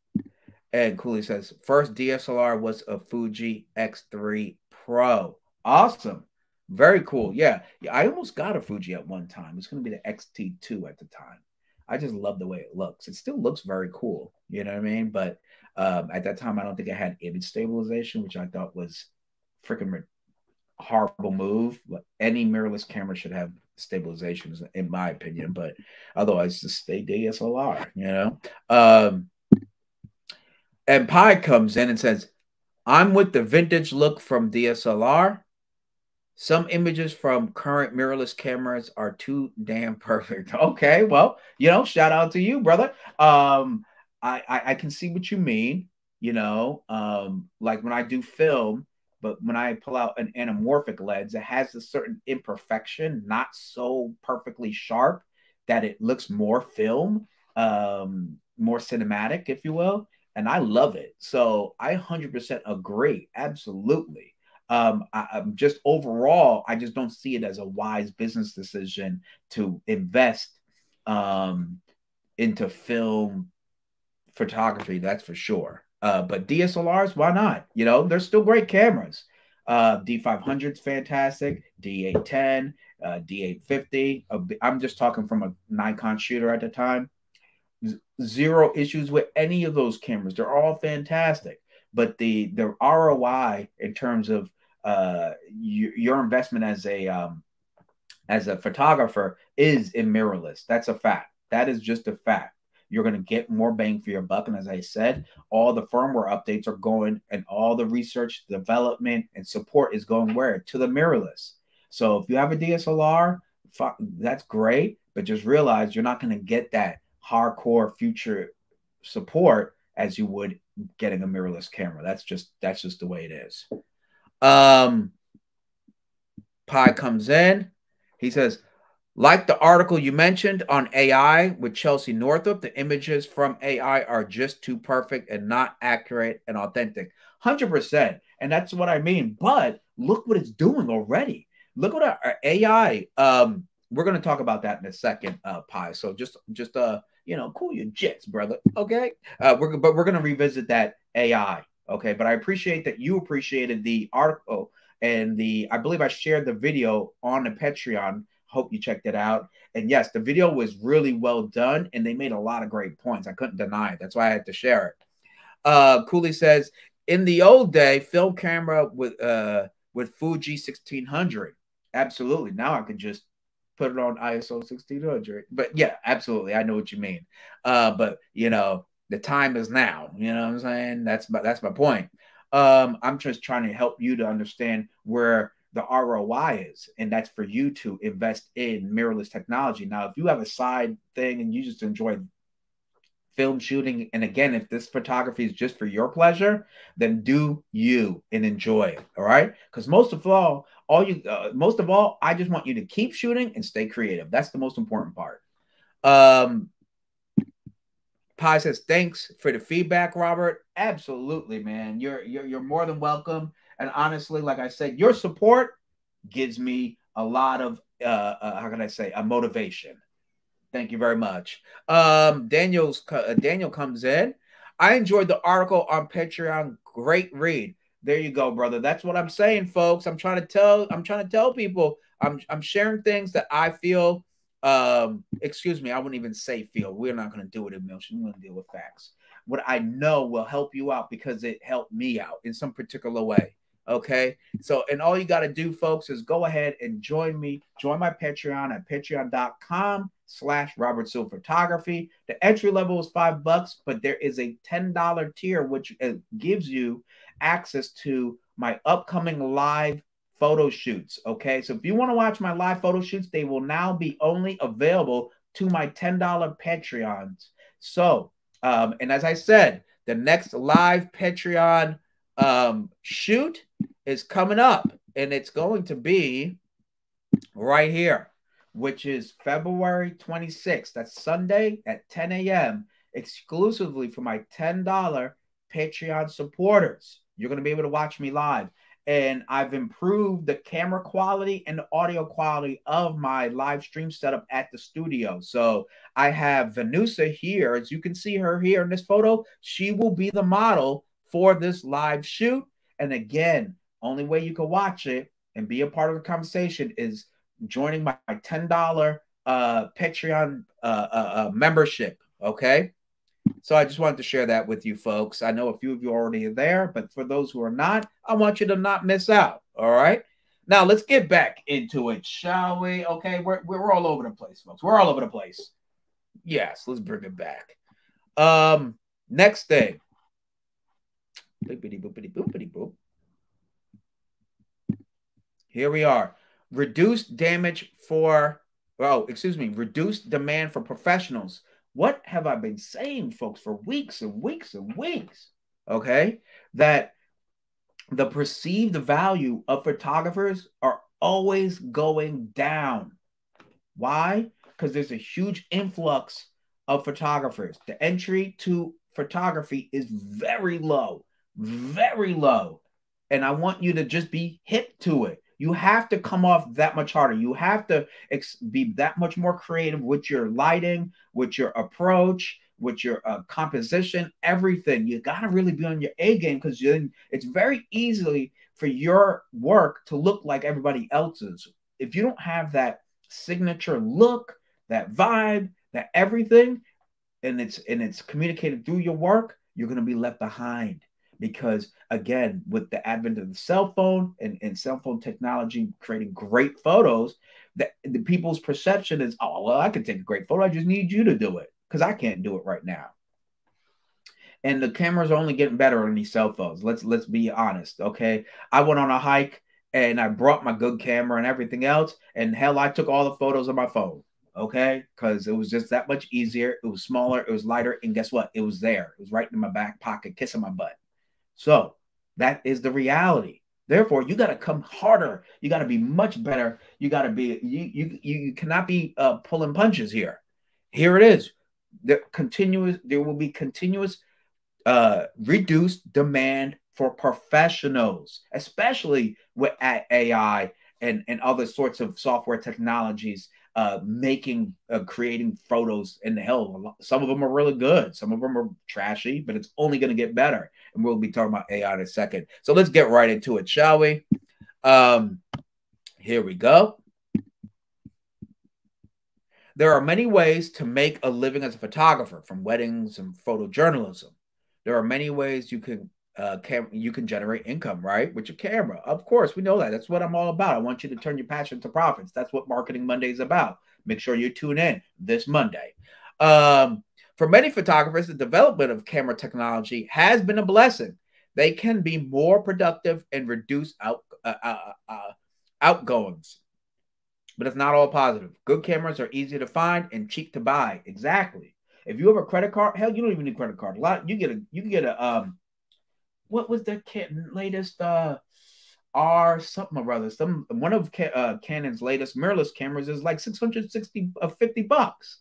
And Cooley says, first D S L R was a Fuji X three Pro. Awesome. Very cool. Yeah. yeah. I almost got a Fuji at one time. It's going to be the X T two at the time. I just love the way it looks. It still looks very cool, you know what I mean? But um, at that time, I don't think I had image stabilization, which I thought was freaking horrible move. Any mirrorless camera should have stabilization, in my opinion. But otherwise, just stay D S L R, you know? Um, and Pie comes in and says, I'm with the vintage look from D S L R. Some images from current mirrorless cameras are too damn perfect. Okay, well, you know, shout out to you, brother. Um, I, I, I can see what you mean, you know, um, like when I do film, but when I pull out an anamorphic lens, it has a certain imperfection, not so perfectly sharp that it looks more film, um, more cinematic, if you will. And I love it. So I one hundred percent agree. Absolutely. Um, I, I'm just overall, I just don't see it as a wise business decision to invest um, into film photography. That's for sure. Uh, but D S L Rs, why not? You know, they're still great cameras. Uh, D five hundred's fantastic. D eight ten, uh, D eight fifty. Uh, I'm just talking from a Nikon shooter at the time. Z zero issues with any of those cameras. They're all fantastic. But the the R O I in terms of uh, your, your investment as a um, as a photographer is in mirrorless. That's a fact. That is just a fact. You're going to get more bang for your buck. And as I said, all the firmware updates are going, and all the research, development, and support is going where? To the mirrorless. So if you have a D S L R, that's great. But just realize you're not going to get that hardcore future support as you would getting a mirrorless camera. That's just that's just the way it is. Um, Pie comes in. He says, like the article you mentioned on A I with Chelsea Northrup, the images from A I are just too perfect and not accurate and authentic. one hundred percent. And that's what I mean. But look what it's doing already. Look what our A I. Um, we're going to talk about that in a second, uh, Pie. So just just uh. you know, cool your jets, brother. Okay. Uh, we're, but we're going to revisit that A I. Okay. But I appreciate that you appreciated the article and the, I believe I shared the video on the Patreon. Hope you checked it out. And yes, the video was really well done and they made a lot of great points. I couldn't deny it. That's why I had to share it. Uh, Cooley says, in the old day, film camera with, uh, with Fuji sixteen hundred. Absolutely. Now I could just put it on I S O sixteen hundred. But yeah, absolutely. I know what you mean. Uh, but, you know, the time is now. You know what I'm saying? That's my, that's my point. Um, I'm just trying to help you to understand where the R O I is. And that's for you to invest in mirrorless technology. Now, if you have a side thing and you just enjoy film shooting, and again, if this photography is just for your pleasure, then do you and enjoy it. All right, because most of all, all you, uh, most of all, I just want you to keep shooting and stay creative. That's the most important part. Um, Pie says thanks for the feedback, Robert. Absolutely, man. You're you're you're more than welcome. And honestly, like I said, your support gives me a lot of uh, uh, how can I say a motivation. Thank you very much. Um, Daniel's, uh, Daniel comes in. I enjoyed the article on Patreon. Great read. There you go, brother. That's what I'm saying, folks. I'm trying to tell. I'm trying to tell people. I'm I'm sharing things that I feel. Um, excuse me. I wouldn't even say feel. We're not going to deal with emotion. We're going to deal with facts. What I know will help you out because it helped me out in some particular way. Okay, so and all you got to do, folks, is go ahead and join me. Join my Patreon at patreon.com slash Robert Silver Photography. The entry level is five bucks, but there is a ten dollar tier, which gives you access to my upcoming live photo shoots. Okay, so if you want to watch my live photo shoots, they will now be only available to my ten dollar Patreons. So, um, and as I said, the next live Patreon um shoot is coming up, and it's going to be right here, which is February twenty-sixth. That's Sunday at ten A M exclusively for my ten dollar Patreon supporters. You're going to be able to watch me live, and I've improved the camera quality and the audio quality of my live stream setup at the studio. So I have Vanessa here, as you can see her here in this photo. She will be the model for this live shoot. And again, only way you can watch it and be a part of the conversation is joining my ten dollar uh, Patreon uh, uh, uh, membership. Okay. So I just wanted to share that with you folks. I know a few of you already are there, but for those who are not, I want you to not miss out. All right. Now let's get back into it, shall we? Okay. We're, we're all over the place, folks. We're all over the place. Yes. Let's bring it back. Um, next thing. Here we are. Reduced damage for, oh, excuse me, reduced demand for professionals. What have I been saying, folks, for weeks and weeks and weeks, okay? That the perceived value of photographers are always going down. Why? Because there's a huge influx of photographers. The entry to photography is very low, very low. And I want you to just be hip to it. You have to come off that much harder. You have to ex be that much more creative with your lighting, with your approach, with your uh, composition, everything. You got to really be on your A game, because it's very easily for your work to look like everybody else's. If you don't have that signature look, that vibe, that everything, and it's, and it's communicated through your work, you're going to be left behind. Because, again, with the advent of the cell phone and, and cell phone technology creating great photos, the, the people's perception is, oh, well, I can take a great photo. I just need you to do it because I can't do it right now. And the cameras are only getting better on these cell phones. Let's, let's be honest, okay? I went on a hike and I brought my good camera and everything else. And, hell, I took all the photos on my phone, okay? Because it was just that much easier. It was smaller. It was lighter. And guess what? It was there. It was right in my back pocket, kissing my butt. So that is the reality. Therefore, you got to come harder. You got to be much better. You got to be, you, you, you cannot be uh, pulling punches here. Here it is. The continuous, there will be continuous uh, reduced demand for professionals, especially with A I and, and other sorts of software technologies uh, making, uh, creating photos. And hell, some of them are really good. Some of them are trashy, but it's only going to get better. And we'll be talking about A I in a second. So let's get right into it, shall we? Um, here we go. There are many ways to make a living as a photographer, from weddings and photojournalism. There are many ways you can uh, cam you can generate income, right, with your camera. Of course, we know that. That's what I'm all about. I want you to turn your passion to profits. That's what Marketing Monday is about. Make sure you tune in this Monday. Um, For many photographers, the development of camera technology has been a blessing. They can be more productive and reduce out, uh, uh, uh, outgoings. But it's not all positive. Good cameras are easy to find and cheap to buy. Exactly. If you have a credit card, hell, you don't even need a credit card. A lot, you get a, you can get a, um, what was the latest uh, R something or other? Some one of Ca uh, Canon's latest mirrorless cameras is like six hundred sixty uh, fifty bucks.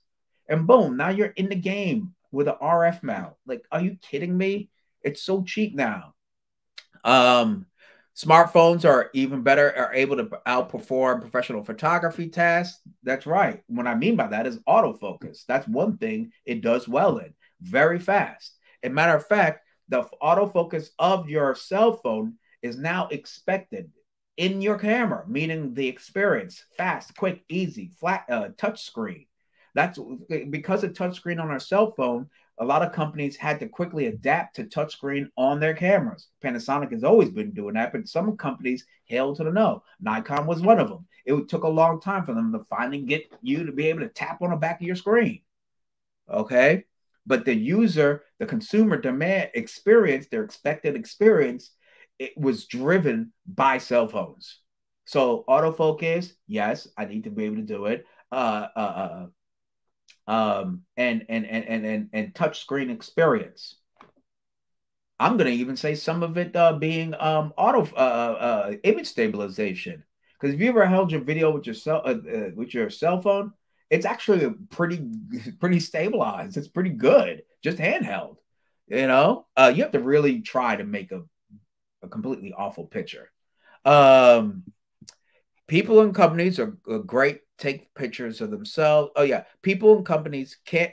And boom, now you're in the game with an R F mount. Like, are you kidding me? It's so cheap now. Um, smartphones are even better, are able to outperform professional photography tasks. That's right. What I mean by that is autofocus. That's one thing it does well in, very fast. As a matter of fact, the autofocus of your cell phone is now expected in your camera, meaning the experience, fast, quick, easy, flat, uh, touch screen. That's because of touchscreen on our cell phone. A lot of companies had to quickly adapt to touchscreen on their cameras. Panasonic has always been doing that, but some companies hail to the no. Nikon was one of them. It took a long time for them to finally get you to be able to tap on the back of your screen. Okay. But the user, the consumer demand experience, their expected experience, it was driven by cell phones. So autofocus, yes, I need to be able to do it. Uh, uh, uh, Um, and, and, and, and, and, and touch screen experience. I'm going to even say some of it uh, being um, auto uh, uh, image stabilization. Because if you ever held your video with your cell, uh, uh, with your cell phone, it's actually pretty, pretty stabilized. It's pretty good, just handheld. You know, uh, you have to really try to make a, a completely awful picture. Um, people and companies are, are great. Take pictures of themselves. Oh, yeah. People and companies can't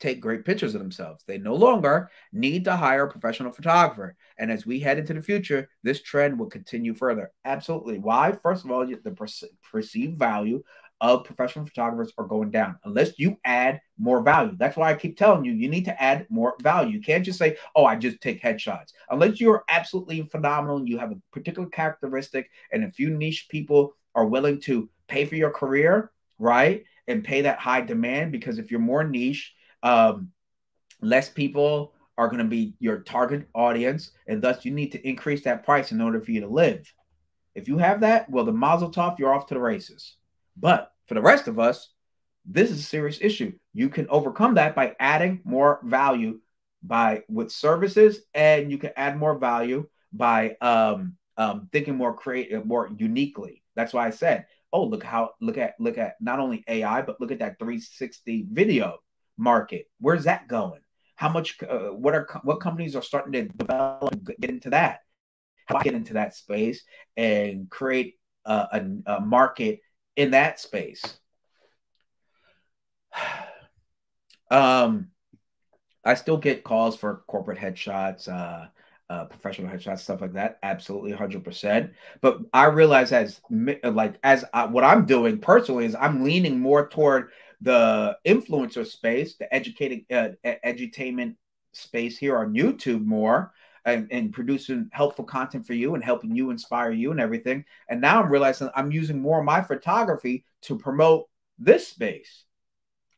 take great pictures of themselves. They no longer need to hire a professional photographer. And as we head into the future, this trend will continue further. Absolutely. Why? First of all, the perceived value of professional photographers are going down unless you add more value. That's why I keep telling you, you need to add more value. You can't just say, oh, I just take headshots. Unless you're absolutely phenomenal and you have a particular characteristic, and a few niche people are willing to pay for your career, right, and pay that high demand, because if you're more niche, um, less people are going to be your target audience, and thus you need to increase that price in order for you to live. If you have that, well, the mazel tov, you're off to the races. But for the rest of us, this is a serious issue. You can overcome that by adding more value by with services, and you can add more value by um, um, thinking more creative, more uniquely. That's why I said, oh, look how look at look at not only A I, but look at that three sixty video market. Where's that going? How much? Uh, what are what companies are starting to develop and get into that? How do I get into that space and create a, a, a market in that space? um, I still get calls for corporate headshots, uh, uh, professional headshots, stuff like that. Absolutely, one hundred percent. But I realize as like as I, what I'm doing personally is I'm leaning more toward the influencer space, the educating uh, edutainment space here on YouTube more. And, and producing helpful content for you and helping you inspire you and everything. And now I'm realizing I'm using more of my photography to promote this space,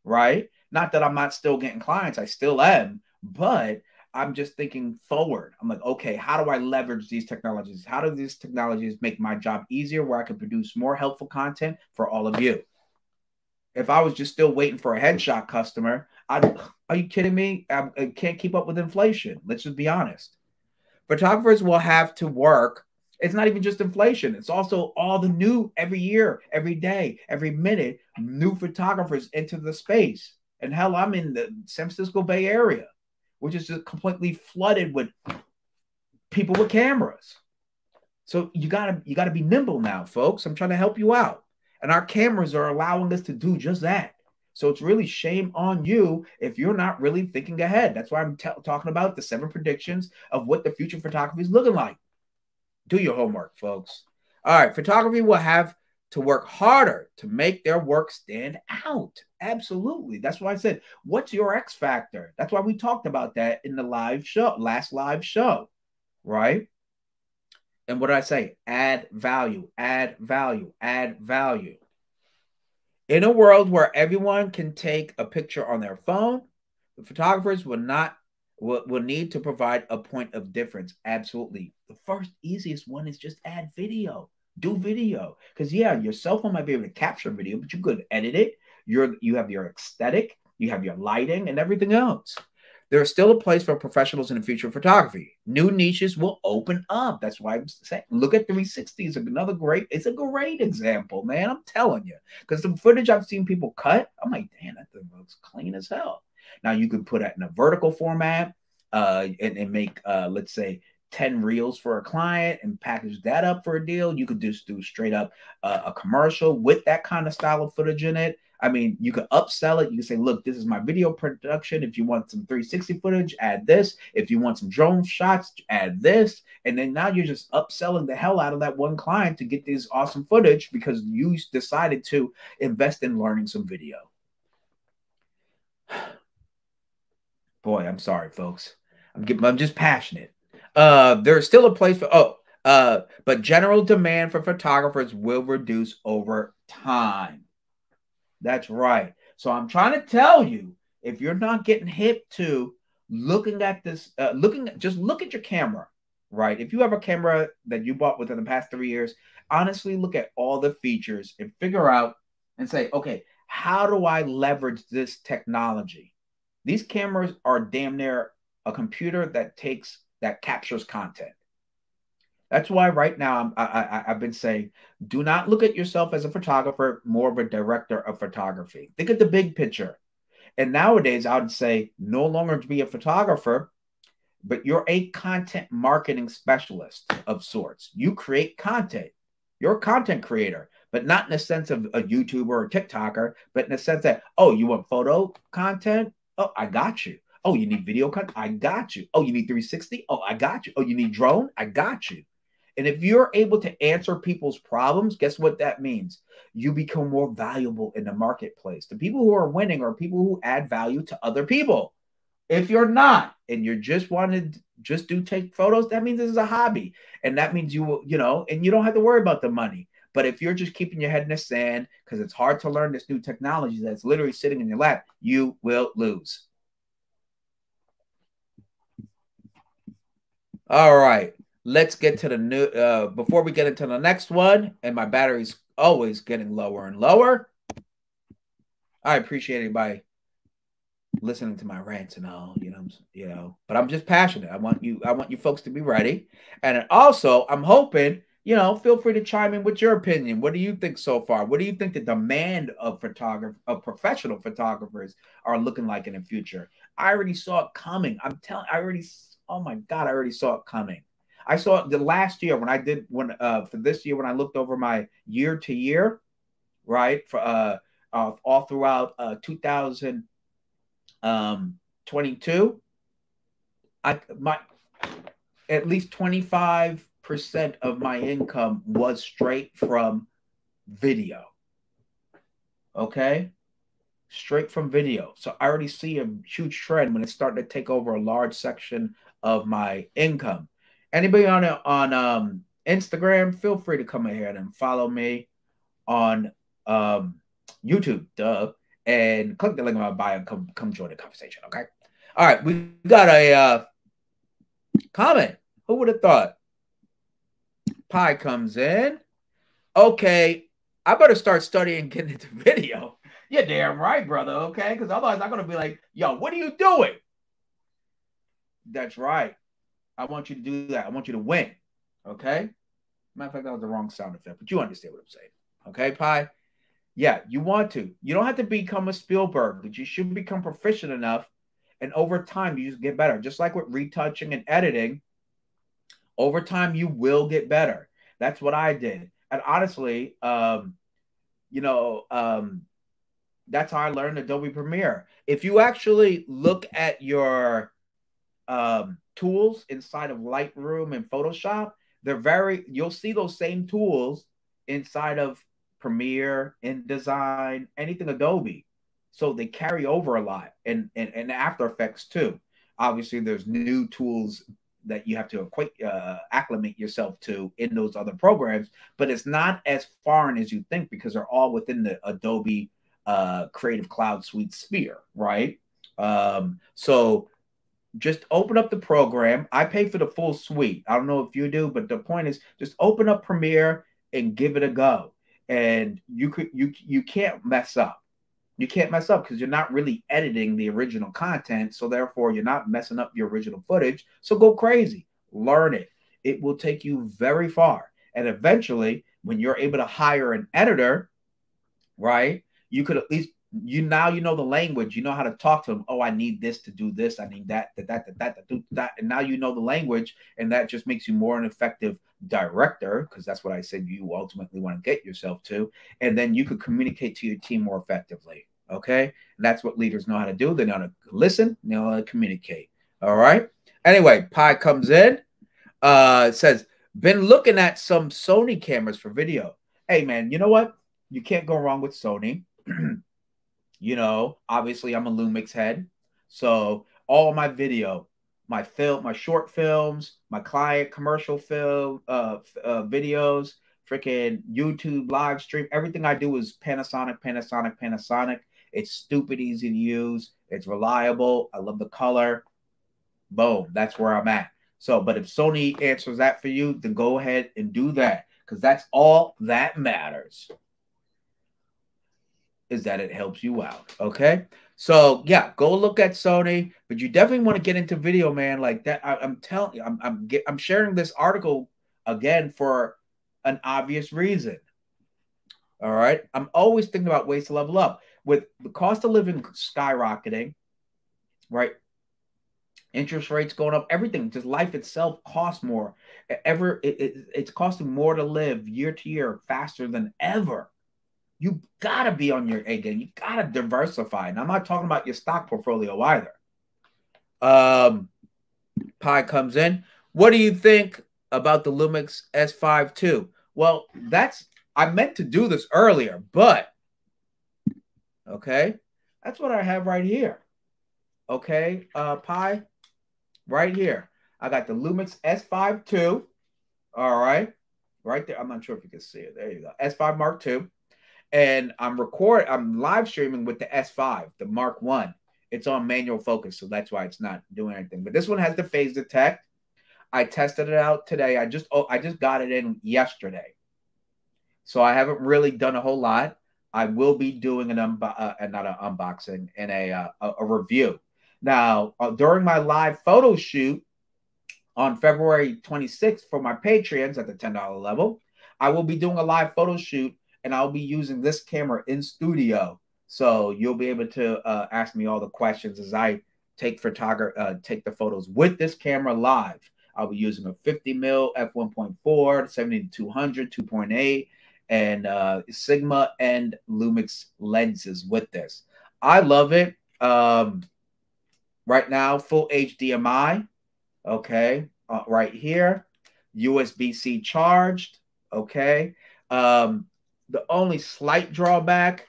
right? Not that I'm not still getting clients. I still am, but I'm just thinking forward. I'm like, okay, how do I leverage these technologies? How do these technologies make my job easier where I can produce more helpful content for all of you? If I was just still waiting for a headshot customer, I'd, are you kidding me? I, I can't keep up with inflation. Let's just be honest. Photographers will have to work. It's not even just inflation. It's also all the new every year, every day, every minute, new photographers into the space. And hell, I'm in the San Francisco Bay Area, which is just completely flooded with people with cameras. So you gotta, you gotta be nimble now, folks. I'm trying to help you out. And our cameras are allowing us to do just that. So it's really shame on you if you're not really thinking ahead. That's why I'm talking about the seven predictions of what the future of photography is looking like. Do your homework, folks. All right, photography will have to work harder to make their work stand out. Absolutely. That's why I said, what's your X factor? That's why we talked about that in the live show, last live show, right? And what did I say? Add value, add value, add value. In a world where everyone can take a picture on their phone, the photographers will not will, will need to provide a point of difference. Absolutely. The first easiest one is just add video. Do video. Because yeah, your cell phone might be able to capture video, but you could edit it. You're you have your aesthetic, you have your lighting and everything else. There is still a place for professionals in the future of photography. New niches will open up. That's why I'm saying, look at three sixty. It's another great, it's a great example, man. I'm telling you. Because the footage I've seen people cut, I'm like, damn, that thing looks clean as hell. Now you could put it in a vertical format uh, and, and make, uh, let's say, ten reels for a client and package that up for a deal. You could just do straight up uh, a commercial with that kind of style of footage in it. I mean, you could upsell it. You can say, look, this is my video production. If you want some three sixty footage, add this. If you want some drone shots, add this. And then now you're just upselling the hell out of that one client to get this awesome footage because you decided to invest in learning some video. Boy, I'm sorry, folks. I'm, getting, I'm just passionate. Uh, there's still a place for, oh, uh, but general demand for photographers will reduce over time. That's right. So I'm trying to tell you, if you're not getting hip to looking at this, uh, looking at, just look at your camera, right? If you have a camera that you bought within the past three years, honestly, look at all the features and figure out and say, okay, how do I leverage this technology? These cameras are damn near a computer that takes, that captures content. That's why right now I'm, I, I, I've been saying, do not look at yourself as a photographer, more of a director of photography. Think of the big picture. And nowadays I would say no longer to be a photographer, but you're a content marketing specialist of sorts. You create content. You're a content creator, but not in the sense of a YouTuber or a TikToker, but in the sense that, oh, you want photo content? Oh, I got you. Oh, you need video content? I got you. Oh, you need three sixty? Oh, I got you. Oh, you need drone? I got you. And if you're able to answer people's problems, guess what that means? You become more valuable in the marketplace. The people who are winning are people who add value to other people. If you're not, and you're just wanting to just do take photos, that means this is a hobby. And that means you will, you know, and you don't have to worry about the money. But if you're just keeping your head in the sand because it's hard to learn this new technology that's literally sitting in your lap, you will lose. All right. Let's get to the new, uh, before we get into the next one, and my battery's always getting lower and lower. I appreciate anybody listening to my rants and all, you know, you know, but I'm just passionate. I want you, I want you folks to be ready. And also I'm hoping, you know, feel free to chime in with your opinion. What do you think so far? What do you think the demand of photography, of professional photographers are looking like in the future? I already saw it coming. I'm telling, I already, oh my God, I already saw it coming. I saw the last year when I did when uh, for this year, when I looked over my year to year, right, for uh, uh, all throughout uh, two thousand twenty-two, I my at least twenty-five percent of my income was straight from video. Okay, straight from video. So I already see a huge trend when it's starting to take over a large section of my income. Anybody on on um, Instagram, feel free to come in here and follow me on um, YouTube, duh, and click the link in my bio and come, come join the conversation, okay? All right, we got a uh, comment. Who would have thought? Pie comes in. Okay, I better start studying getting into video. You're damn right, brother, okay? Because otherwise I'm going to be like, yo, what are you doing? That's right. I want you to do that. I want you to win. Okay? Matter of fact, that was the wrong sound effect, but you understand what I'm saying. Okay, Pie? Yeah, you want to. You don't have to become a Spielberg, but you should become proficient enough. And over time, you just get better. Just like with retouching and editing, over time, you will get better. That's what I did. And honestly, um, you know, um, that's how I learned Adobe Premiere. If you actually look at your um, tools inside of Lightroom and Photoshop, they're very, you'll see those same tools inside of Premiere, InDesign, anything Adobe. So they carry over a lot, and, and, and After Effects too. Obviously there's new tools that you have to equate, uh, acclimate yourself to in those other programs, but it's not as foreign as you think because they're all within the Adobe uh, Creative Cloud Suite sphere, right? Um, so just open up the program. I pay for the full suite. I don't know if you do, but the point is just open up Premiere and give it a go. And you could you you can't mess up. You can't mess up because you're not really editing the original content. So therefore, you're not messing up your original footage. So go crazy. Learn it. It will take you very far. And eventually, when you're able to hire an editor, right, you could at least You now you know the language. You know how to talk to them. Oh, I need this to do this. I need that, that, that, that, that, that, that. And now you know the language, and that just makes you more an effective director, because that's what I said you ultimately want to get yourself to. And then you could communicate to your team more effectively, okay? And that's what leaders know how to do. They know how to listen. They know how to communicate, all right? Anyway, Pie comes in. Uh, it says, been looking at some Sony cameras for video. Hey, man, you know what? You can't go wrong with Sony. You know, obviously I'm a Lumix head. So all my video, my film, my short films, my client commercial film, uh, uh, videos, freaking YouTube live stream, everything I do is Panasonic, Panasonic, Panasonic. It's stupid easy to use. It's reliable. I love the color. Boom. That's where I'm at. So, but if Sony answers that for you, then go ahead and do that, because that's all that matters, is that it helps you out, okay? So yeah, go look at Sony, but you definitely want to get into video, man. Like that, I, I'm telling you, I'm I'm, get, I'm sharing this article again for an obvious reason. All right, I'm always thinking about ways to level up with the cost of living skyrocketing, right? Interest rates going up, everything. Just life itself costs more. Ever, it, it, it's costing more to live year to year faster than ever. You got to be on your A game. You got to diversify. And I'm not talking about your stock portfolio either. Um, Pie comes in. What do you think about the Lumix S five too. Well, that's, I meant to do this earlier, but, okay, that's what I have right here. Okay, uh, Pie, right here. I got the Lumix S five two, all right, right there. I'm not sure if you can see it. There you go, S five Mark two. And I'm record, I'm live streaming with the S five, the Mark one. It's on manual focus, so that's why it's not doing anything. But this one has the phase detect. I tested it out today. I just oh, I just got it in yesterday, so I haven't really done a whole lot. I will be doing an um uh, not an unboxing and a uh, a, a review. Now uh, during my live photo shoot on February twenty-sixth for my Patreons at the ten dollar level, I will be doing a live photo shoot, and I'll be using this camera in studio. So you'll be able to uh, ask me all the questions as I take photography, uh, take the photos with this camera live. I'll be using a fifty mil f one point four, seventy to two hundred, two point eight, and uh, Sigma and Lumix lenses with this. I love it. Um, right now, full H D M I, okay, uh, right here. U S B C charged, okay. Um, the only slight drawback,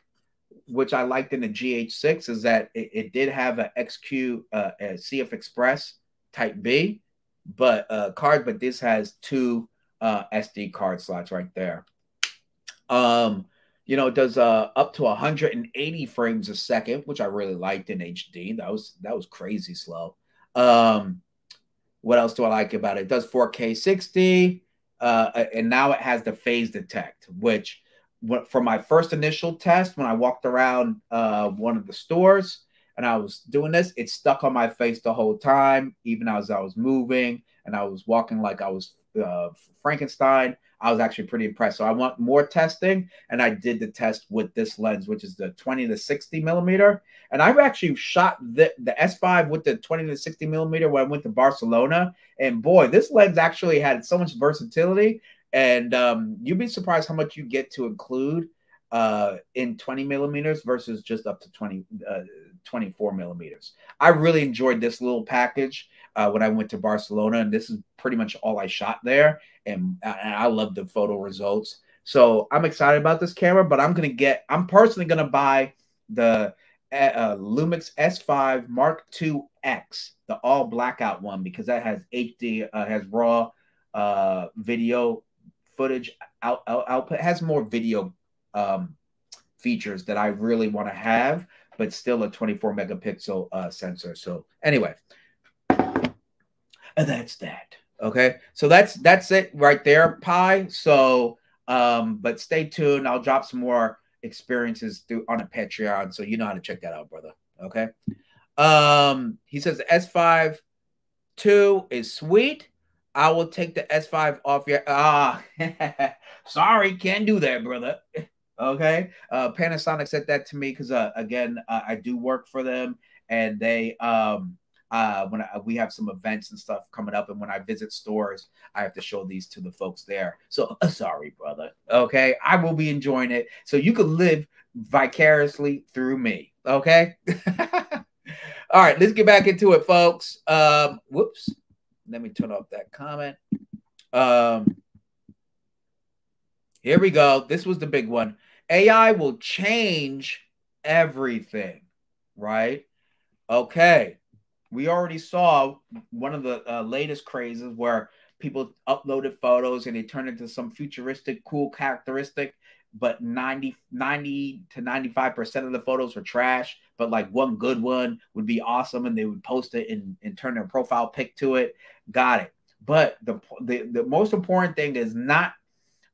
which I liked in the G H six, is that it, it did have a X Q, uh, a C F Express Type B. But uh, card, but this has two uh, S D card slots right there. Um, you know, it does uh, up to one hundred eighty frames a second, which I really liked in H D. That was that was crazy slow. Um, what else do I like about it? It does four K sixty, uh, and now it has the phase detect. Which, for my first initial test, when I walked around uh, one of the stores, and I was doing this, it stuck on my face the whole time, even as I was moving and I was walking like I was uh, Frankenstein. I was actually pretty impressed. So I want more testing, and I did the test with this lens, which is the twenty to sixty millimeter. And I've actually shot the, the S five with the twenty to sixty millimeter when I went to Barcelona. And boy, this lens actually had so much versatility. And um, you'd be surprised how much you get to include uh, in twenty millimeters versus just up to twenty-four millimeters. I really enjoyed this little package uh, when I went to Barcelona, and this is pretty much all I shot there, and, and I love the photo results. So I'm excited about this camera, but I'm gonna get I'm personally gonna buy the uh, Lumix S five Mark two X, the all blackout one, because that has H D, uh, has raw uh, video footage out, out, output, has more video um, features that I really want to have, but still a twenty-four megapixel uh, sensor. So anyway, that's that. Okay, so that's that's it right there, Pie. So, um, but stay tuned. I'll drop some more experiences through on a Patreon, so you know how to check that out, brother. Okay. Um, he says the S five two is sweet. I will take the S five off your. Ah, sorry, can't do that, brother. Okay, uh, Panasonic said that to me because, uh, again, uh, I do work for them, and they, um, uh, when I, we have some events and stuff coming up, and when I visit stores, I have to show these to the folks there. So, uh, sorry, brother. Okay, I will be enjoying it, so you can live vicariously through me. Okay. All right, let's get back into it, folks. Um, whoops, let me turn off that comment. Um. Here we go. This was the big one. A I will change everything, right? Okay. We already saw one of the uh, latest crazes where people uploaded photos and they turned into some futuristic, cool characteristic, but ninety to ninety-five percent of the photos were trash, but like one good one would be awesome, and they would post it and, and turn their profile pic to it. Got it. But the, the, the most important thing is not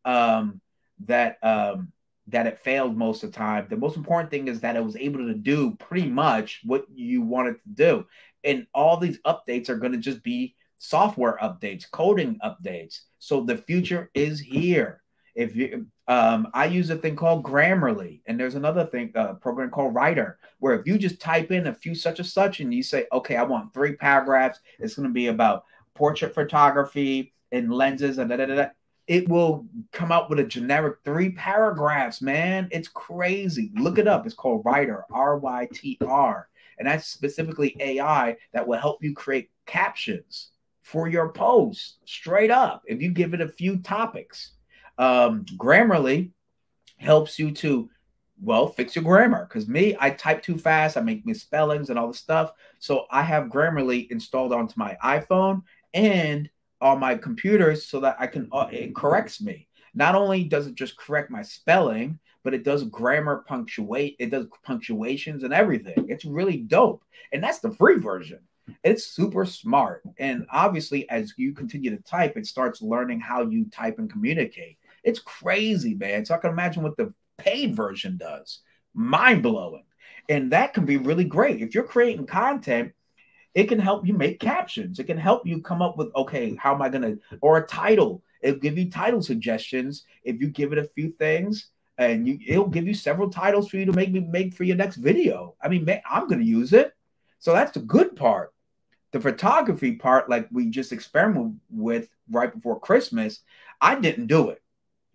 um that um that it failed most of the time. The most important thing is that it was able to do pretty much what you wanted to do, and all these updates are going to just be software updates, coding updates. So the future is here. If you um I use a thing called Grammarly, and there's another thing, a program called Writer, where if you just type in a few such and such and you say, okay, I want three paragraphs, it's going to be about portrait photography and lenses and da, da, da, da. It will come out with a generic three paragraphs, man. It's crazy. Look it up. It's called Writer, R Y T R. And that's specifically A I that will help you create captions. for your post, straight up, if you give it a few topics. Um, Grammarly helps you to, well, fix your grammar. Because me, I type too fast. I make misspellings and all this stuff. So I have Grammarly installed onto my iPhone and on my computers so that I can, uh, it corrects me. Not only does it just correct my spelling, but it does grammar, punctuate, it does punctuations and everything. It's really dope. And that's the free version. It's super smart. And obviously, as you continue to type, it starts learning how you type and communicate. It's crazy, man. So I can imagine what the paid version does. Mind-blowing. And that can be really great. If you're creating content, it can help you make captions. It can help you come up with, okay, how am I going to, or a title. It'll give you title suggestions. If you give it a few things, and you, it'll give you several titles for you to make me make for your next video. I mean, man, I'm going to use it. So that's the good part. The photography part, like we just experimented with right before Christmas, I didn't do it.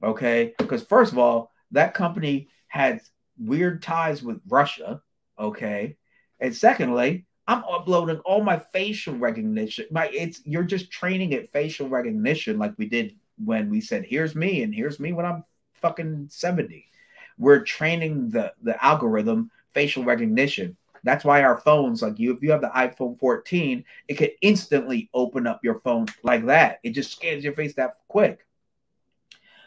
Okay. Because first of all, that company had weird ties with Russia. Okay. And secondly, I'm uploading all my facial recognition. My, it's, you're just training it facial recognition like we did when we said, here's me and here's me when I'm fucking seventy. We're training the, the algorithm facial recognition. That's why our phones, like you, if you have the iPhone fourteen, it can instantly open up your phone like that. It just scans your face that quick.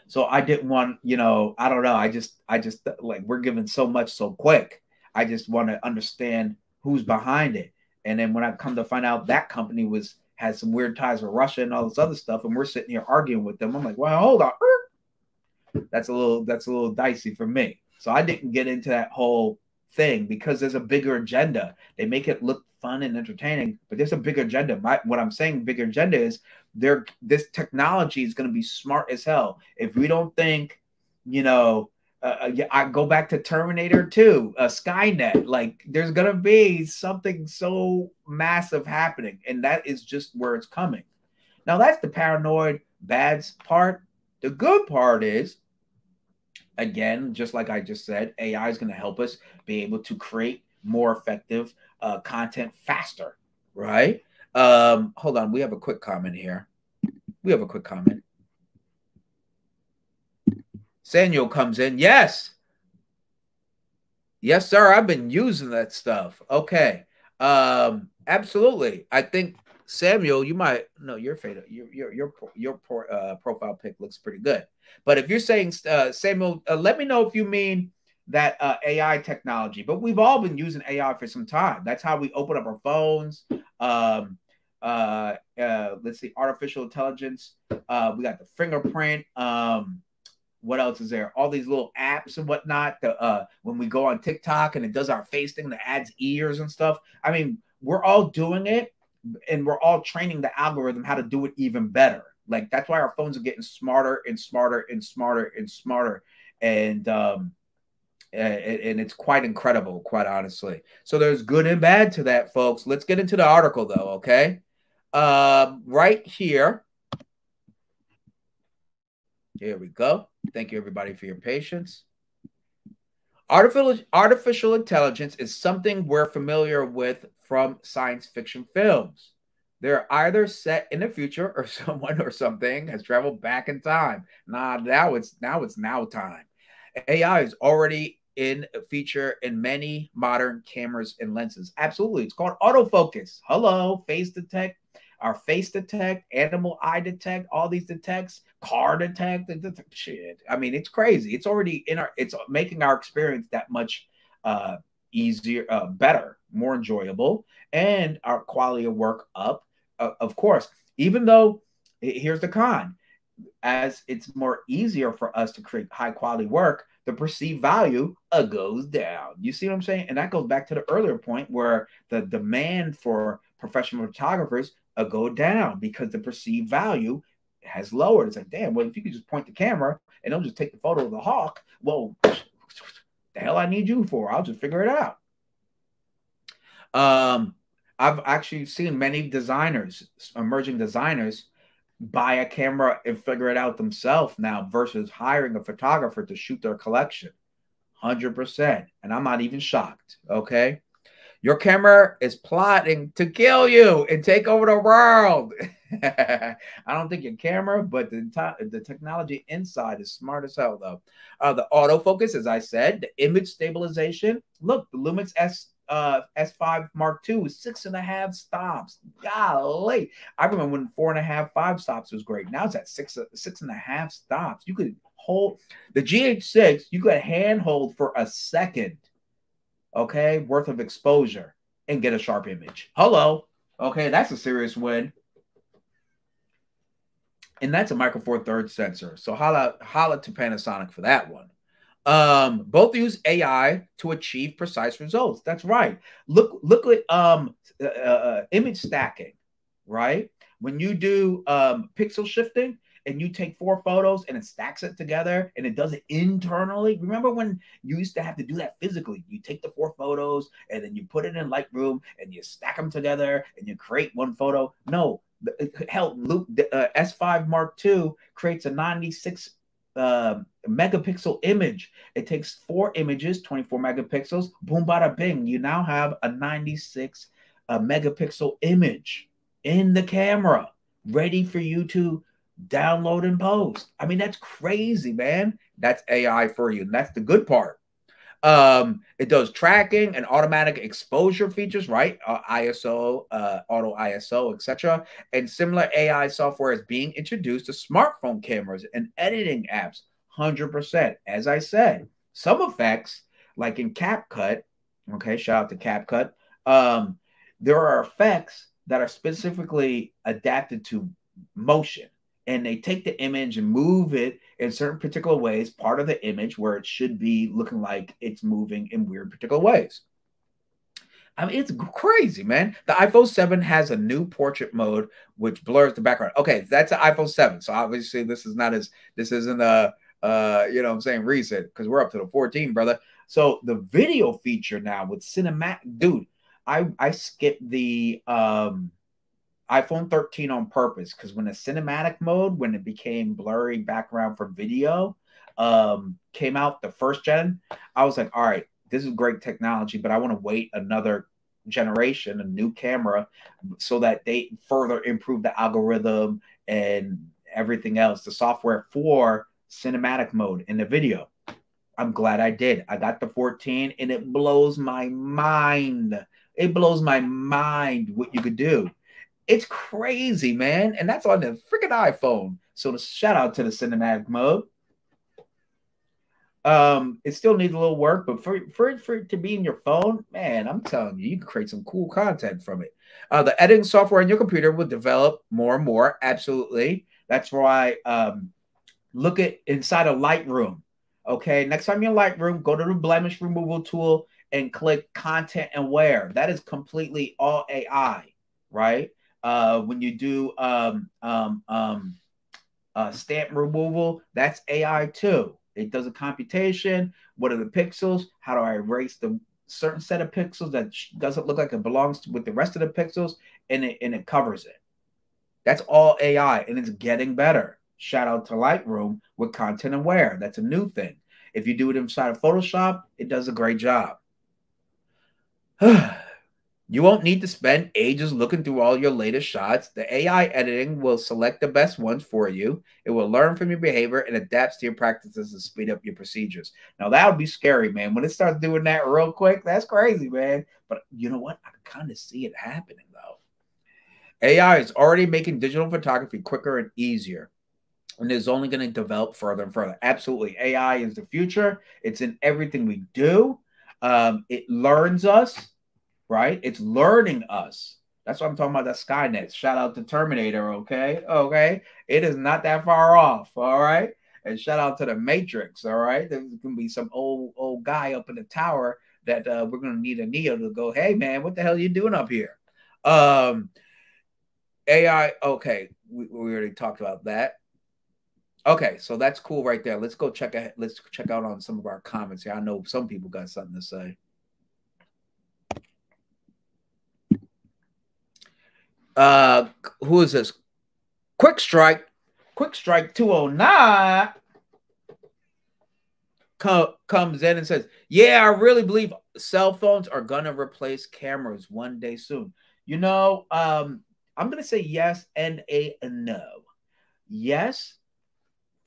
So I didn't want, you know, I don't know. I just, I just like, we're given so much so quick. I just want to understand who's behind it. And then when I come to find out that company was had some weird ties with Russia and all this other stuff, and we're sitting here arguing with them, I'm like, well, hold on. That's a little that's a little dicey for me. So I didn't get into that whole thing because there's a bigger agenda. They make it look fun and entertaining, but there's a bigger agenda. My, what I'm saying, bigger agenda is there. This technology is going to be smart as hell. If we don't think, you know, Uh, I go back to Terminator two, uh, Skynet. Like, there's going to be something so massive happening, and that is just where it's coming. Now, that's the paranoid, bad part. The good part is, again, just like I just said, A I is going to help us be able to create more effective uh, content faster, right? Um, hold on. We have a quick comment here. We have a quick comment. Samuel comes in. Yes. Yes, sir. I've been using that stuff. Okay. Um, absolutely. I think, Samuel, you might no, your fade, your your your your uh, profile pic looks pretty good. But if you're saying uh, Samuel, uh, let me know if you mean that uh, A I technology. But we've all been using A I for some time. That's how we open up our phones. Um, uh, uh, let's see, artificial intelligence. Uh, we got the fingerprint. Um, What else is there? All these little apps and whatnot. The, uh, when we go on TikTok and it does our face thing that adds ears and stuff. I mean, we're all doing it, and we're all training the algorithm how to do it even better. Like, that's why our phones are getting smarter and smarter and smarter and smarter. And, um, and, and it's quite incredible, quite honestly. So there's good and bad to that, folks. Let's get into the article, though, okay? Uh, right here. Here we go. Thank you, everybody, for your patience. Artificial, artificial intelligence is something we're familiar with from science fiction films. They're either set in the future, or someone or something has traveled back in time. Nah, now it's now it's now time. A I is already in a feature in many modern cameras and lenses. Absolutely. It's called autofocus. Hello, face detect. Our face detect, animal eye detect, all these detects, car detect, detect, shit. I mean, it's crazy. It's already in our, it's making our experience that much uh, easier, uh, better, more enjoyable, and our quality of work up, uh, of course. Even though, here's the con, as it's more easier for us to create high quality work, the perceived value uh, goes down. You see what I'm saying? And that goes back to the earlier point where the demand for professional photographers go down because the perceived value has lowered. It's like, damn, well, if you could just point the camera and they'll just take the photo of the hawk, well, the hell I need you for? I'll just figure it out. Um, I've actually seen many designers, emerging designers, buy a camera and figure it out themselves now versus hiring a photographer to shoot their collection. one hundred percent. And I'm not even shocked, okay? Your camera is plotting to kill you and take over the world. I don't think your camera, but the, the technology inside is smart as hell, though. Uh, the autofocus, as I said, the image stabilization. Look, the Lumix S, uh, S five Mark two, six and a half stops. Golly. I remember when four and a half, five stops was great. Now it's at six, six and a half stops. You could hold the G H six, you could hand hold for a second, okay, worth of exposure and get a sharp image. Hello. Okay, that's a serious win. And that's a Micro Four Thirds sensor. So holla, holla to Panasonic for that one. Um, both use A I to achieve precise results. That's right. Look, look at um, uh, uh, image stacking, right? When you do um, pixel shifting and you take four photos and it stacks it together and it does it internally. Remember when you used to have to do that physically? You take the four photos and then you put it in Lightroom and you stack them together and you create one photo. No. Hell, Luke, uh, S five Mark two creates a ninety-six uh, megapixel image. It takes four images, twenty-four megapixels. Boom, bada, bing. You now have a ninety-six uh, megapixel image in the camera, ready for you to download and post. I mean, that's crazy, man. That's A I for you, and that's the good part. Um, it does tracking and automatic exposure features, right? Uh, I S O, uh, auto I S O, et cetera. And similar A I software is being introduced to smartphone cameras and editing apps, one hundred percent. As I said, some effects, like in CapCut, okay, shout out to CapCut, um, there are effects that are specifically adapted to motion. And they take the image and move it in certain particular ways, part of the image where it should be looking like it's moving in weird particular ways. I mean, it's crazy, man. The iPhone seven has a new portrait mode, which blurs the background. Okay, that's the iPhone seven. So obviously this is not as, this isn't a, uh, you know what I'm saying, recent, because we're up to the fourteen, brother. So the video feature now with cinematic, dude, I, I skipped the, um, iPhone thirteen on purpose, because when the cinematic mode, when it became blurry background for video, um, came out the first gen, I was like, all right, this is great technology, but I want to wait another generation, a new camera, so that they further improve the algorithm and everything else, the software for cinematic mode in the video. I'm glad I did. I got the fourteen and it blows my mind. It blows my mind what you could do. It's crazy, man. And that's on the freaking iPhone. So the shout out to the cinematic mode. Um, it still needs a little work, but for, for, for it to be in your phone, man, I'm telling you, you can create some cool content from it. Uh, the editing software on your computer will develop more and more. Absolutely. That's why um, look at inside of Lightroom. Okay, next time you're in Lightroom, go to the blemish removal tool and click content aware. That is completely all A I, right? Uh, when you do um, um, um, uh, stamp removal, that's A I too. It does a computation. What are the pixels? How do I erase the certain set of pixels that doesn't look like it belongs to, with the rest of the pixels? And it, and it covers it. That's all A I, and it's getting better. Shout out to Lightroom with Content Aware. That's a new thing. If you do it inside of Photoshop, it does a great job. You won't need to spend ages looking through all your latest shots. The A I editing will select the best ones for you. It will learn from your behavior and adapts to your practices to speed up your procedures. Now, that would be scary, man. When it starts doing that real quick, that's crazy, man. But you know what? I can kind of see it happening, though. A I is already making digital photography quicker and easier, and is only going to develop further and further. Absolutely. A I is the future. It's in everything we do. Um, it learns us. Right? It's learning us. That's what I'm talking about, that Skynet. Shout out to Terminator, okay? Okay? It is not that far off, all right? And shout out to the Matrix, all right? There's going to be some old old guy up in the tower that uh, we're going to need a Neo to go, hey, man, what the hell are you doing up here? Um, A I, okay, we, we already talked about that. Okay, so that's cool right there. Let's go check out, let's check out on some of our comments here. I know some people got something to say. Uh, who is this? Quick Strike, Quick Strike two oh nine co comes in and says, yeah, I really believe cell phones are going to replace cameras one day soon. You know, um, I'm going to say yes and a no. Yes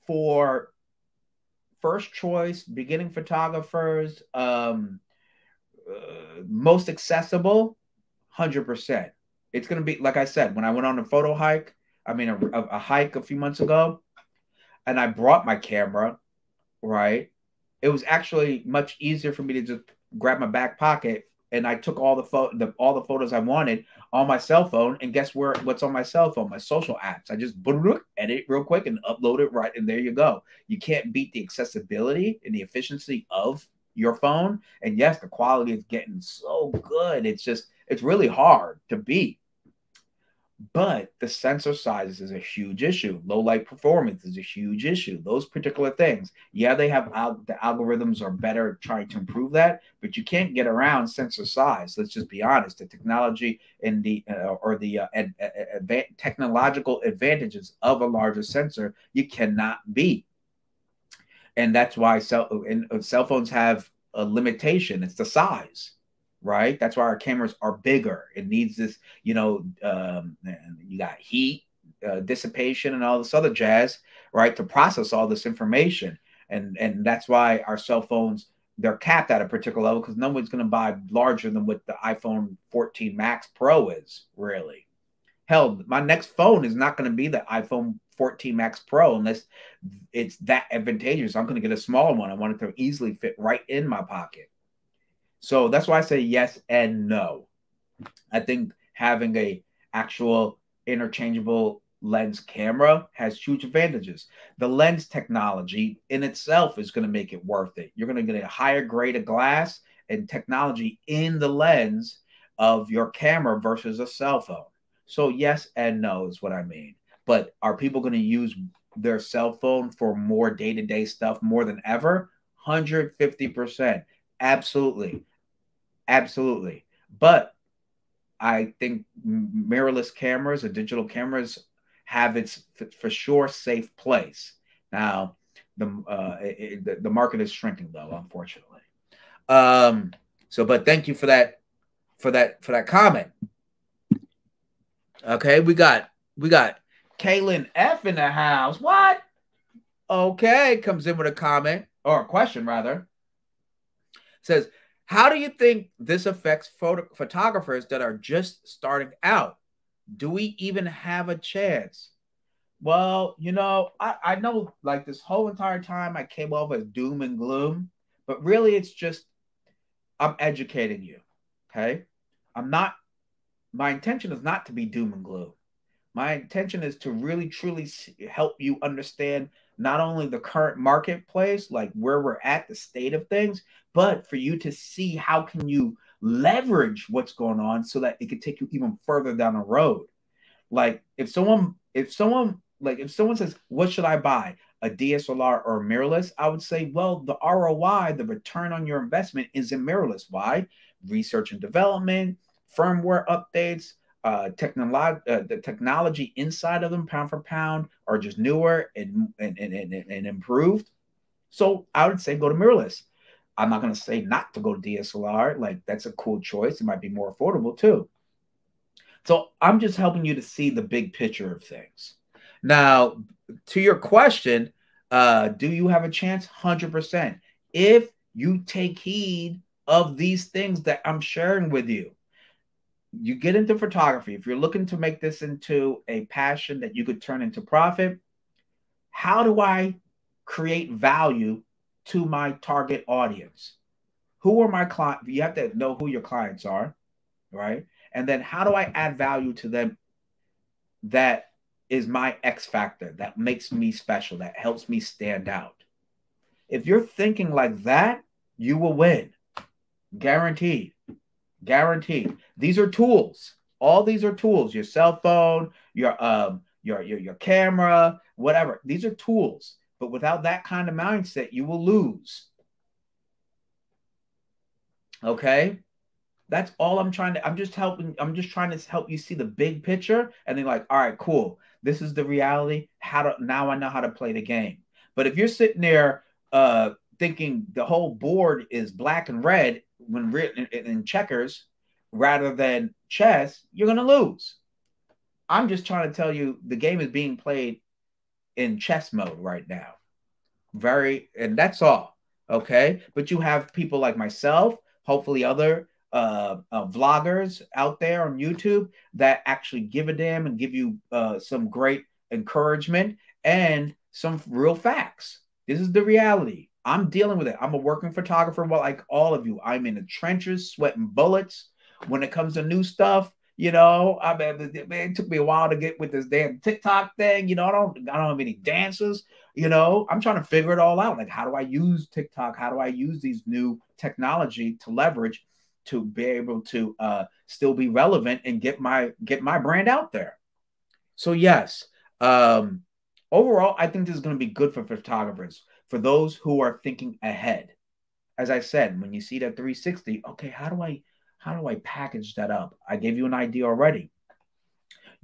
for first choice, beginning photographers, um, uh, most accessible, one hundred percent. It's going to be, like I said, when I went on a photo hike, I mean, a, a hike a few months ago, and I brought my camera, right? It was actually much easier for me to just grab my back pocket, and I took all the, the all the photos I wanted on my cell phone. And guess where? What's on my cell phone? My social apps. I just edit real quick and upload it right, and there you go. You can't beat the accessibility and the efficiency of your phone. And yes, the quality is getting so good. It's just, it's really hard to beat. But the sensor size is a huge issue. Low light performance is a huge issue. Those particular things. Yeah, they have al the algorithms are better trying to improve that, but you can't get around sensor size. Let's just be honest. The technology and the uh, or the uh, ad ad technological advantages of a larger sensor you cannot beat, and that's why cell and cell phones have a limitation. It's the size. Right? That's why our cameras are bigger. It needs this, you know, um, you got heat, uh, dissipation, and all this other jazz, right, to process all this information. And and that's why our cell phones, they're capped at a particular level because no one's going to buy larger than what the iPhone fourteen Max Pro is, really. Hell, my next phone is not going to be the iPhone fourteen Max Pro unless it's that advantageous. I'm going to get a smaller one. I want it to easily fit right in my pocket. So that's why I say yes and no. I think having a actual interchangeable lens camera has huge advantages. The lens technology in itself is going to make it worth it. You're going to get a higher grade of glass and technology in the lens of your camera versus a cell phone. So yes and no is what I mean. But are people going to use their cell phone for more day-to-day stuff more than ever? one hundred fifty percent. Absolutely. Absolutely. But I think mirrorless cameras or digital cameras have its for sure safe place. Now, the, uh, it, the market is shrinking, though, unfortunately. Um, so but thank you for that, for that, for that comment. OK, we got we got Kaylin F in the house. What? OK, comes in with a comment or a question, rather. Says, how do you think this affects photo photographers that are just starting out? Do we even have a chance? Well, you know, I, I know like this whole entire time I came off as doom and gloom, but really it's just, I'm educating you, okay? I'm not, my intention is not to be doom and gloom. My intention is to really, truly help you understand not only the current marketplace, like where we're at, the state of things, but for you to see how can you leverage what's going on so that it could take you even further down the road. Like if someone, if someone, like if someone says, what should I buy? A D S L R or a mirrorless? I would say, well, the R O I, the return on your investment is in mirrorless. Why? Research and development, firmware updates, Uh, technolo uh, the technology inside of them, pound for pound, are just newer and, and, and, and, and improved. So I would say go to mirrorless. I'm not going to say not to go to D S L R. Like, that's a cool choice. It might be more affordable too. So I'm just helping you to see the big picture of things. Now, to your question, uh, do you have a chance? one hundred percent. If you take heed of these things that I'm sharing with you, you get into photography, if you're looking to make this into a passion that you could turn into profit, how do I create value to my target audience? Who are my clients? You have to know who your clients are, right? And then how do I add value to them that is my X factor, that makes me special, that helps me stand out? If you're thinking like that, you will win. Guaranteed. Guaranteed. These are tools. All these are tools. Your cell phone, your um, your your your camera, whatever. These are tools. But without that kind of mindset, you will lose. Okay, that's all I'm trying to. I'm just helping. I'm just trying to help you see the big picture, and then like, all right, cool. This is the reality. How to now? I know how to play the game. But if you're sitting there uh, thinking the whole board is black and red, when written in checkers rather than chess, you're going to lose. I'm just trying to tell you the game is being played in chess mode right now. Very, and that's all. Okay. But you have people like myself, hopefully other uh, uh, vloggers out there on YouTube that actually give a damn and give you uh, some great encouragement and some real facts. This is the reality. I'm dealing with it. I'm a working photographer. Well, like all of you, I'm in the trenches, sweating bullets when it comes to new stuff. You know, I mean, it took me a while to get with this damn TikTok thing. You know, I don't, I don't have any dances. You know, I'm trying to figure it all out. Like, how do I use TikTok? How do I use these new technology to leverage to be able to uh, still be relevant and get my get my brand out there? So yes, um, overall, I think this is going to be good for photographers, for those who are thinking ahead. As I said, when you see that three sixty, okay, how do I How do I package that up? I gave you an idea already.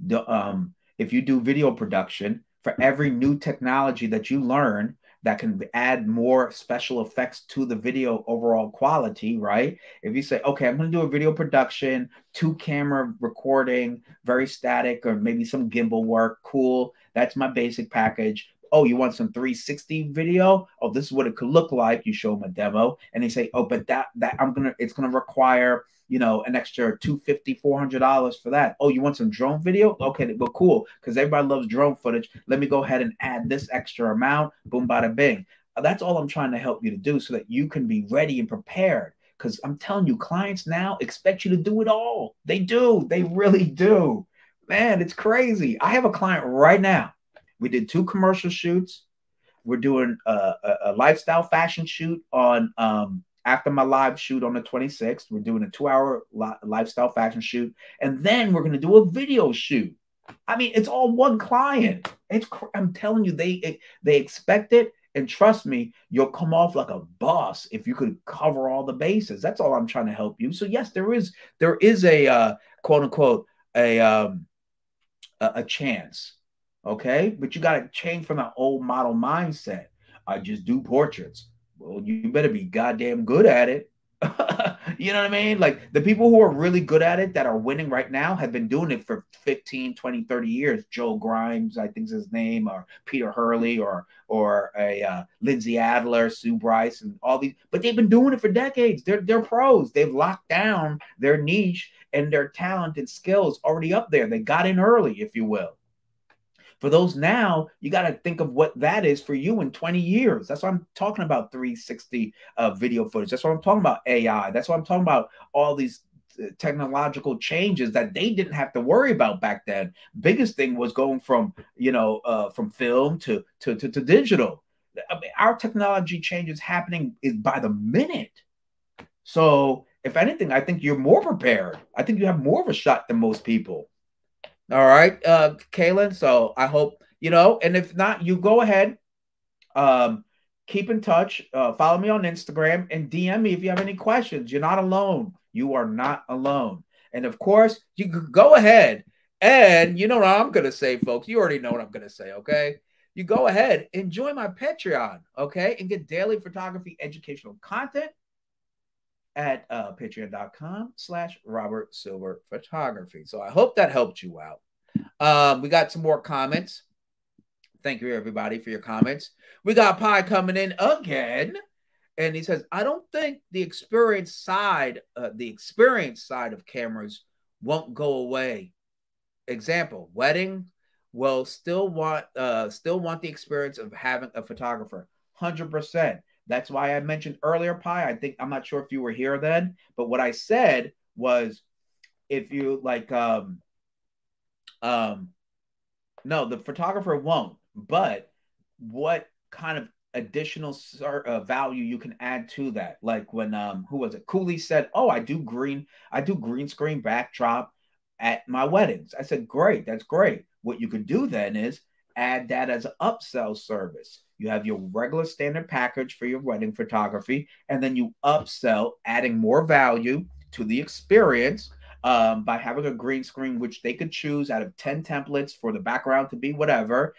The, um, if you do video production, for every new technology that you learn that can add more special effects to the video overall quality, right? If you say, okay, I'm going to do a video production, two camera recording, very static, or maybe some gimbal work, cool. That's my basic package. Oh, you want some three sixty video? Oh, this is what it could look like. You show them a demo and they say, oh, but that, that I'm going to, it's going to require, you know, an extra two hundred fifty dollars, four hundred dollars for that. Oh, you want some drone video? Okay, well, cool. Because everybody loves drone footage. Let me go ahead and add this extra amount. Boom, bada, bing. That's all I'm trying to help you to do so that you can be ready and prepared. Because I'm telling you, clients now expect you to do it all. They do. They really do. Man, it's crazy. I have a client right now. We did two commercial shoots. We're doing a, a, a lifestyle fashion shoot on um, after my live shoot on the twenty-sixth. We're doing a two-hour li lifestyle fashion shoot. And then we're going to do a video shoot. I mean, it's all one client. It's cr I'm telling you, they, it, they expect it. And trust me, you'll come off like a boss if you could cover all the bases. That's all I'm trying to help you. So, yes, there is, there is a uh, quote-unquote a, um, a, a chance. Okay, but you got to change from that old model mindset. I just do portraits. Well, you better be goddamn good at it. You know what I mean? Like the people who are really good at it that are winning right now have been doing it for fifteen, twenty, thirty years. Joe Grimes, I think is his name, or Peter Hurley, or or a uh, Lindsay Adler, Sue Bryce, and all these. But they've been doing it for decades. They're they're pros. They've locked down their niche and their talent and skills already up there. They got in early, if you will. For those now, you got to think of what that is for you in twenty years. That's why I'm talking about three sixty uh, video footage. That's why I'm talking about A I. That's why I'm talking about all these technological changes that they didn't have to worry about back then. Biggest thing was going from, you know, uh, from film to, to, to, to digital. I mean, our technology changes happening is by the minute. So if anything, I think you're more prepared. I think you have more of a shot than most people. All right, uh, Kaylin. So I hope, you know, and if not, you go ahead, um, keep in touch, uh, follow me on Instagram and D M me if you have any questions. You're not alone. You are not alone. And of course, you go ahead and you know what I'm going to say, folks. You already know what I'm going to say, okay? You go ahead and join my Patreon, okay? And get daily photography educational content at uh, patreon.com slash Robert Silver Photography. So I hope that helped you out. Um, we got some more comments. Thank you, everybody, for your comments. We got Pie coming in again. And he says, I don't think the experience side, uh, the experience side of cameras won't go away. Example, wedding will still want, uh, still want the experience of having a photographer. one hundred percent. That's why I mentioned earlier, Pie. I think, I'm not sure if you were here then, but what I said was if you like, um, um, no, the photographer won't, but what kind of additional uh, value you can add to that? Like when, um, who was it? Cooley said, oh, I do green, I do green screen backdrop at my weddings. I said, great, that's great. What you could do then is add that as an upsell service. You have your regular standard package for your wedding photography, and then you upsell, adding more value to the experience um, by having a green screen, which they could choose out of ten templates for the background to be whatever.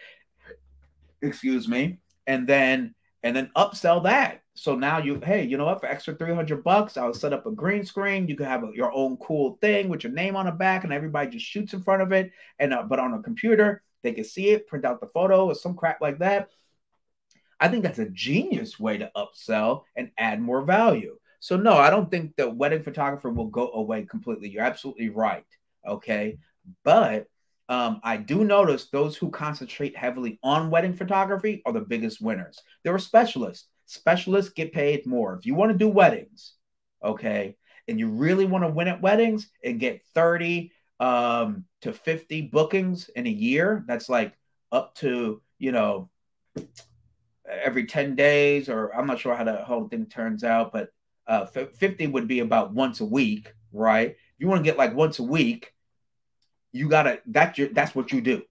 Excuse me. And then and then upsell that. So now you, hey, you know what, for extra three hundred bucks, I'll set up a green screen. You can have a, your own cool thing with your name on the back, and everybody just shoots in front of it. And uh, but on a computer, they can see it, print out the photo or some crap like that. I think that's a genius way to upsell and add more value. So no, I don't think the wedding photographer will go away completely. You're absolutely right, okay? But um, I do notice those who concentrate heavily on wedding photography are the biggest winners. They're specialists. Specialists get paid more. If you want to do weddings, okay, and you really want to win at weddings and get thirty um, to fifty bookings in a year, that's like up to, you know, every ten days, or I'm not sure how the whole thing turns out, but uh, fifty would be about once a week, right? If you want to get like once a week, you gotta, that's your, that's what you do.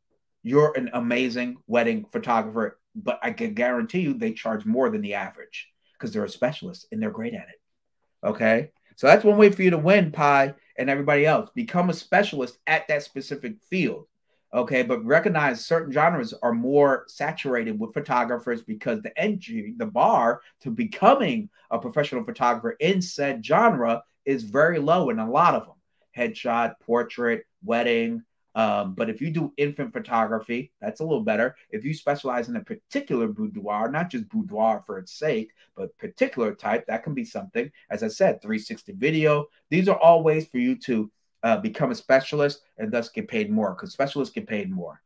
You're an amazing wedding photographer, but I can guarantee you they charge more than the average because they're a specialist and they're great at it, okay? So that's one way for you to win, Pie and everybody else. Become a specialist at that specific field. Okay, but recognize certain genres are more saturated with photographers because the entry, the bar to becoming a professional photographer in said genre is very low in a lot of them. Headshot, portrait, wedding. Um, but if you do infant photography, that's a little better. If you specialize in a particular boudoir, not just boudoir for its sake, but particular type, that can be something. As I said, three sixty video. These are all ways for you to Uh, become a specialist and thus get paid more, because specialists get paid more.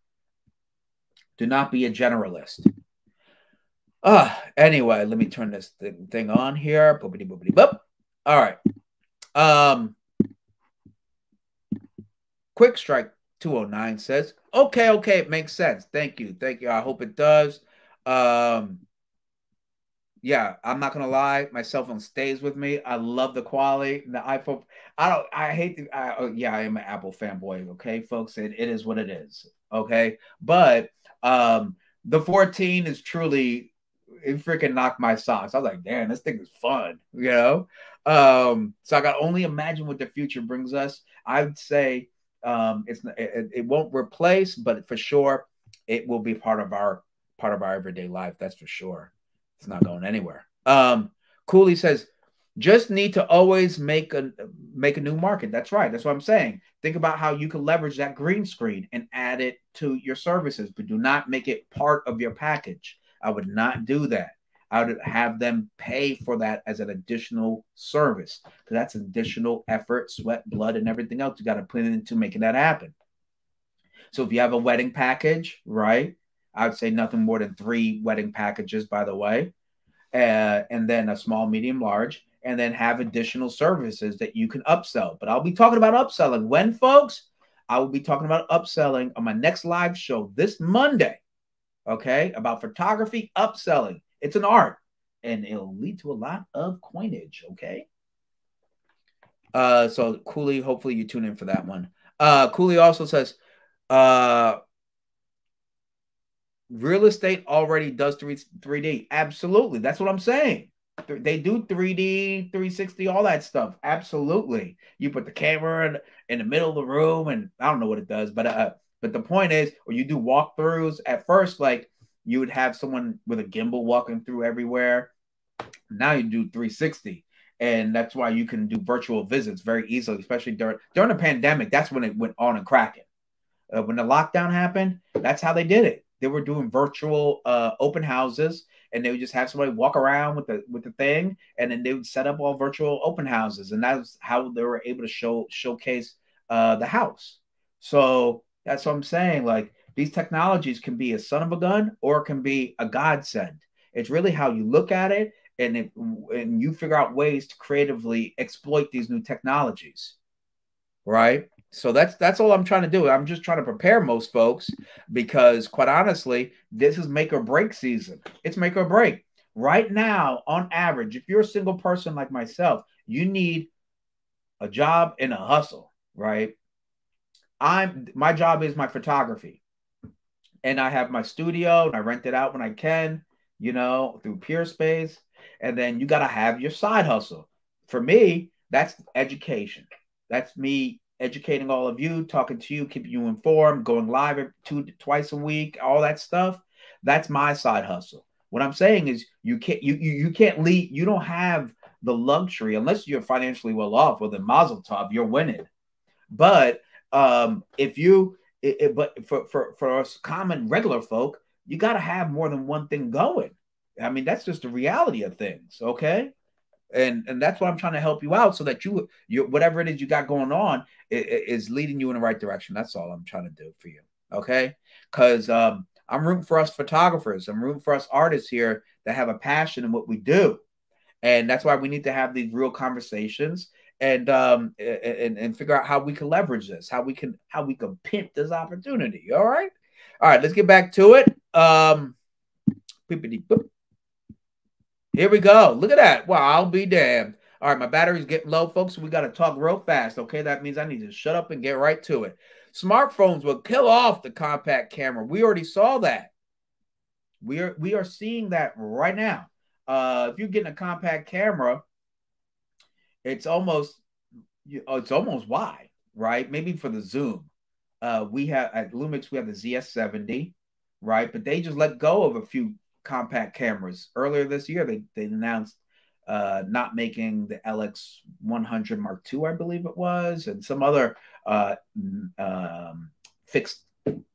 Do not be a generalist. Uh, anyway, let me turn this thing, thing on here. Boopity boopity boop. All right. Um, Quick Strike two oh nine says, okay, okay, it makes sense. Thank you. Thank you. I hope it does. Um, Yeah, I'm not gonna lie. My cell phone stays with me. I love the quality. The iPhone. I don't. I hate the. I, oh, yeah, I am an Apple fanboy. Okay, folks. It, it is what it is. Okay, but um, the fourteen is truly. It freaking knocked my socks. I was like, damn, this thing is fun. You know. Um, so I can only imagine what the future brings us. I would say um, it's it, it won't replace, but for sure, it will be part of our part of our everyday life. That's for sure. It's not going anywhere. Um, Cooley says, just need to always make a make a new market. That's right. That's what I'm saying. Think about how you can leverage that green screen and add it to your services, but do not make it part of your package. I would not do that. I would have them pay for that as an additional service, because that's additional effort, sweat, blood, and everything else you got to put into making that happen. So if you have a wedding package, right? I would say nothing more than three wedding packages, by the way, uh, and then a small, medium, large, and then have additional services that you can upsell. But I'll be talking about upselling. When, folks? I will be talking about upselling on my next live show this Monday, okay, about photography upselling. It's an art, and it'll lead to a lot of coinage, okay? Uh, so, Cooley, hopefully you tune in for that one. Uh, Cooley also says... Uh, real estate already does three D. Absolutely. That's what I'm saying. They do three D, three sixty, all that stuff. Absolutely. You put the camera in, in the middle of the room, and I don't know what it does, but uh, but the point is, when you do walkthroughs, at first, like, you would have someone with a gimbal walking through everywhere. Now you do three sixty, and that's why you can do virtual visits very easily, especially during, during the pandemic. That's when it went on and cracking. Uh, when the lockdown happened, that's how they did it. They were doing virtual uh, open houses, and they would just have somebody walk around with the with the thing, and then they would set up all virtual open houses, and that's how they were able to show showcase uh, the house. So that's what I'm saying. Like, these technologies can be a son of a gun, or it can be a godsend. It's really how you look at it, and it, and you figure out ways to creatively exploit these new technologies, right? So that's that's all I'm trying to do. I'm just trying to prepare most folks, because quite honestly, this is make or break season. It's make or break. Right now, on average, if you're a single person like myself, you need a job and a hustle, right? I'm my job is my photography. And I have my studio, and I rent it out when I can, you know, through PeerSpace. And then you got to have your side hustle. For me, that's education. That's me educating all of you, talking to you, keeping you informed, going live two, twice a week, all that stuff. That's my side hustle. What I'm saying is you can't you you, you can't leave. You don't have the luxury unless you're financially well off with a mazel tov, you're winning. But um, if you it, it, but for, for for us common regular folk, you got to have more than one thing going. I mean, that's just the reality of things, okay? And and that's what I'm trying to help you out so that you, you whatever it is you got going on is leading you in the right direction. That's all I'm trying to do for you, okay? Because um, I'm rooting for us photographers. I'm rooting for us artists here that have a passion in what we do. And that's why we need to have these real conversations and um, and, and figure out how we can leverage this, how we can how we can pimp this opportunity, all right? All right, let's get back to it. Um, boop. Here we go. Look at that. Wow, I'll be damned. All right, my battery's getting low, folks. So we got to talk real fast, okay? That means I need to shut up and get right to it. Smartphones will kill off the compact camera. We already saw that. We are, we are seeing that right now. Uh, if you're getting a compact camera, it's almost, it's almost wide, right? Maybe for the zoom. Uh, we have, at Lumix, we have the Z S seventy, right? But they just let go of a few compact cameras earlier this year. They they announced uh, not making the L X one hundred Mark two, I believe it was, and some other uh, um, fixed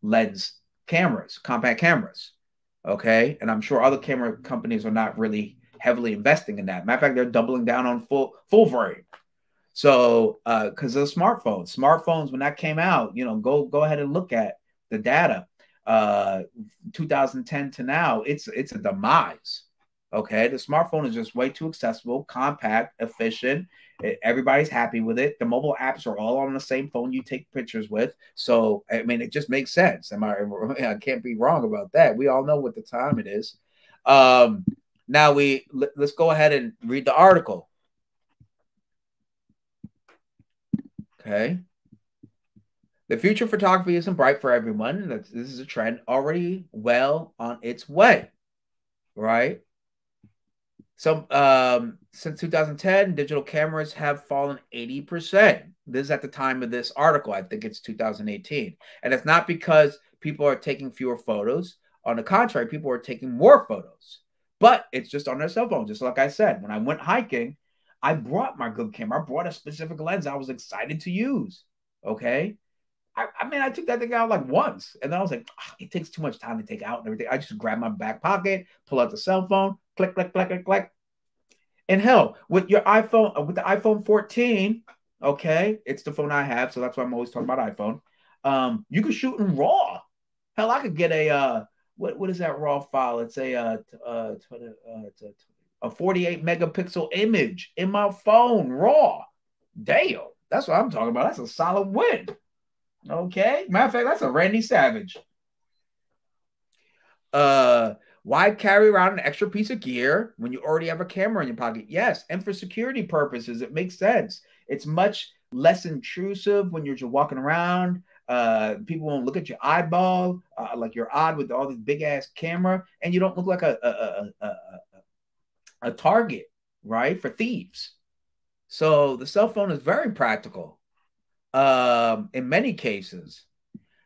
lens cameras, compact cameras. Okay, and I'm sure other camera companies are not really heavily investing in that. Matter of fact, they're doubling down on full full frame. So because uh, of smartphones, smartphones when that came out, you know, go go ahead and look at the data. Uh, two thousand ten to now, it's it's a demise. Okay, the smartphone is just way too accessible, compact, efficient. Everybody's happy with it. The mobile apps are all on the same phone you take pictures with. So I mean, it just makes sense. Am I? I can't be wrong about that. We all know what the time it is. Um, now we let's go ahead and read the article. Okay. The future of photography isn't bright for everyone. This is a trend already well on its way, right? So um, since two thousand ten, digital cameras have fallen eighty percent. This is at the time of this article. I think it's two thousand eighteen. And it's not because people are taking fewer photos. On the contrary, people are taking more photos. But it's just on their cell phone. Just like I said, when I went hiking, I brought my good camera. I brought a specific lens I was excited to use, okay? I, I mean, I took that thing out like once, and then I was like, oh, it takes too much time to take out and everything. I just grab my back pocket, pull out the cell phone, click, click, click, click, click. And hell, with your iPhone, with the iPhone fourteen, okay, it's the phone I have, so that's why I'm always talking about iPhone. Um, you can shoot in RAW. Hell, I could get a uh, what? What is that RAW file? It's a uh, uh, a forty-eight megapixel image in my phone, RAW. Damn, that's what I'm talking about. That's a solid win. Okay. Matter of fact, that's a Randy Savage. Uh, why carry around an extra piece of gear when you already have a camera in your pocket? Yes. And for security purposes, it makes sense. It's much less intrusive when you're just walking around. Uh, people won't look at your eyeball uh, like you're odd with all this big ass camera, and you don't look like a, a, a, a, a target, right? For thieves. So the cell phone is very practical. Um, in many cases,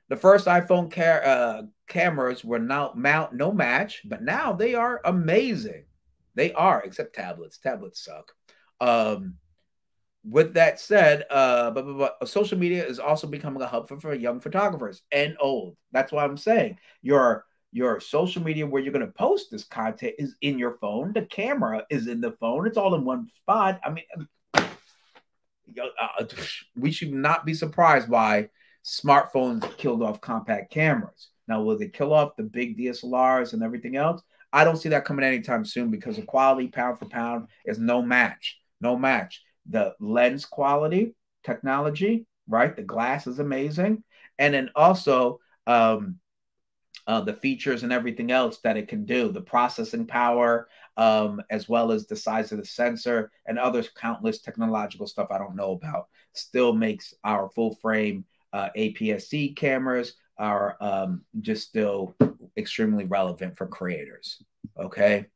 the first iPhone car uh, cameras were now mount no match, but now they are amazing. They are, except tablets. Tablets suck. Um, with that said, uh, blah, blah, blah, social media is also becoming a hub for, for young photographers and old. That's what I'm saying. Your your social media where you're going to post this content is in your phone. The camera is in the phone. It's all in one spot. I mean. Uh, we should not be surprised why smartphones killed off compact cameras. Now, will they kill off the big D S L Rs and everything else? I don't see that coming anytime soon because the quality pound for pound is no match. No match. The lens quality, technology, right? The glass is amazing. And then also um, uh, the features and everything else that it can do, the processing power, Um, as well as the size of the sensor and other countless technological stuff I don't know about, still makes our full frame uh, A P S C cameras are um, just still extremely relevant for creators, okay?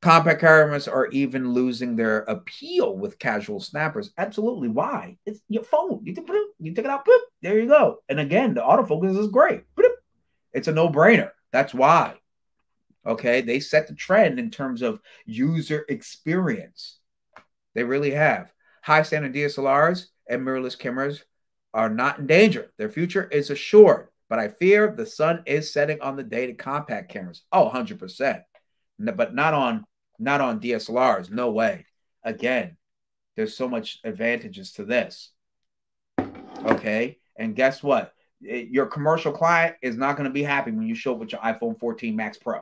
Compact cameras are even losing their appeal with casual snappers. Absolutely, why? It's your phone. You take it out, boop, there you go. And again, the autofocus is great. It's a no-brainer. That's why. Okay, they set the trend in terms of user experience. They really have. High standard D S L Rs and mirrorless cameras are not in danger. Their future is assured, but I fear the sun is setting on the day to compact cameras. Oh, one hundred percent. No, but not on, not on D S L Rs. No way. Again, there's so much advantages to this. Okay, and guess what? Your commercial client is not going to be happy when you show up with your iPhone fourteen Max Pro.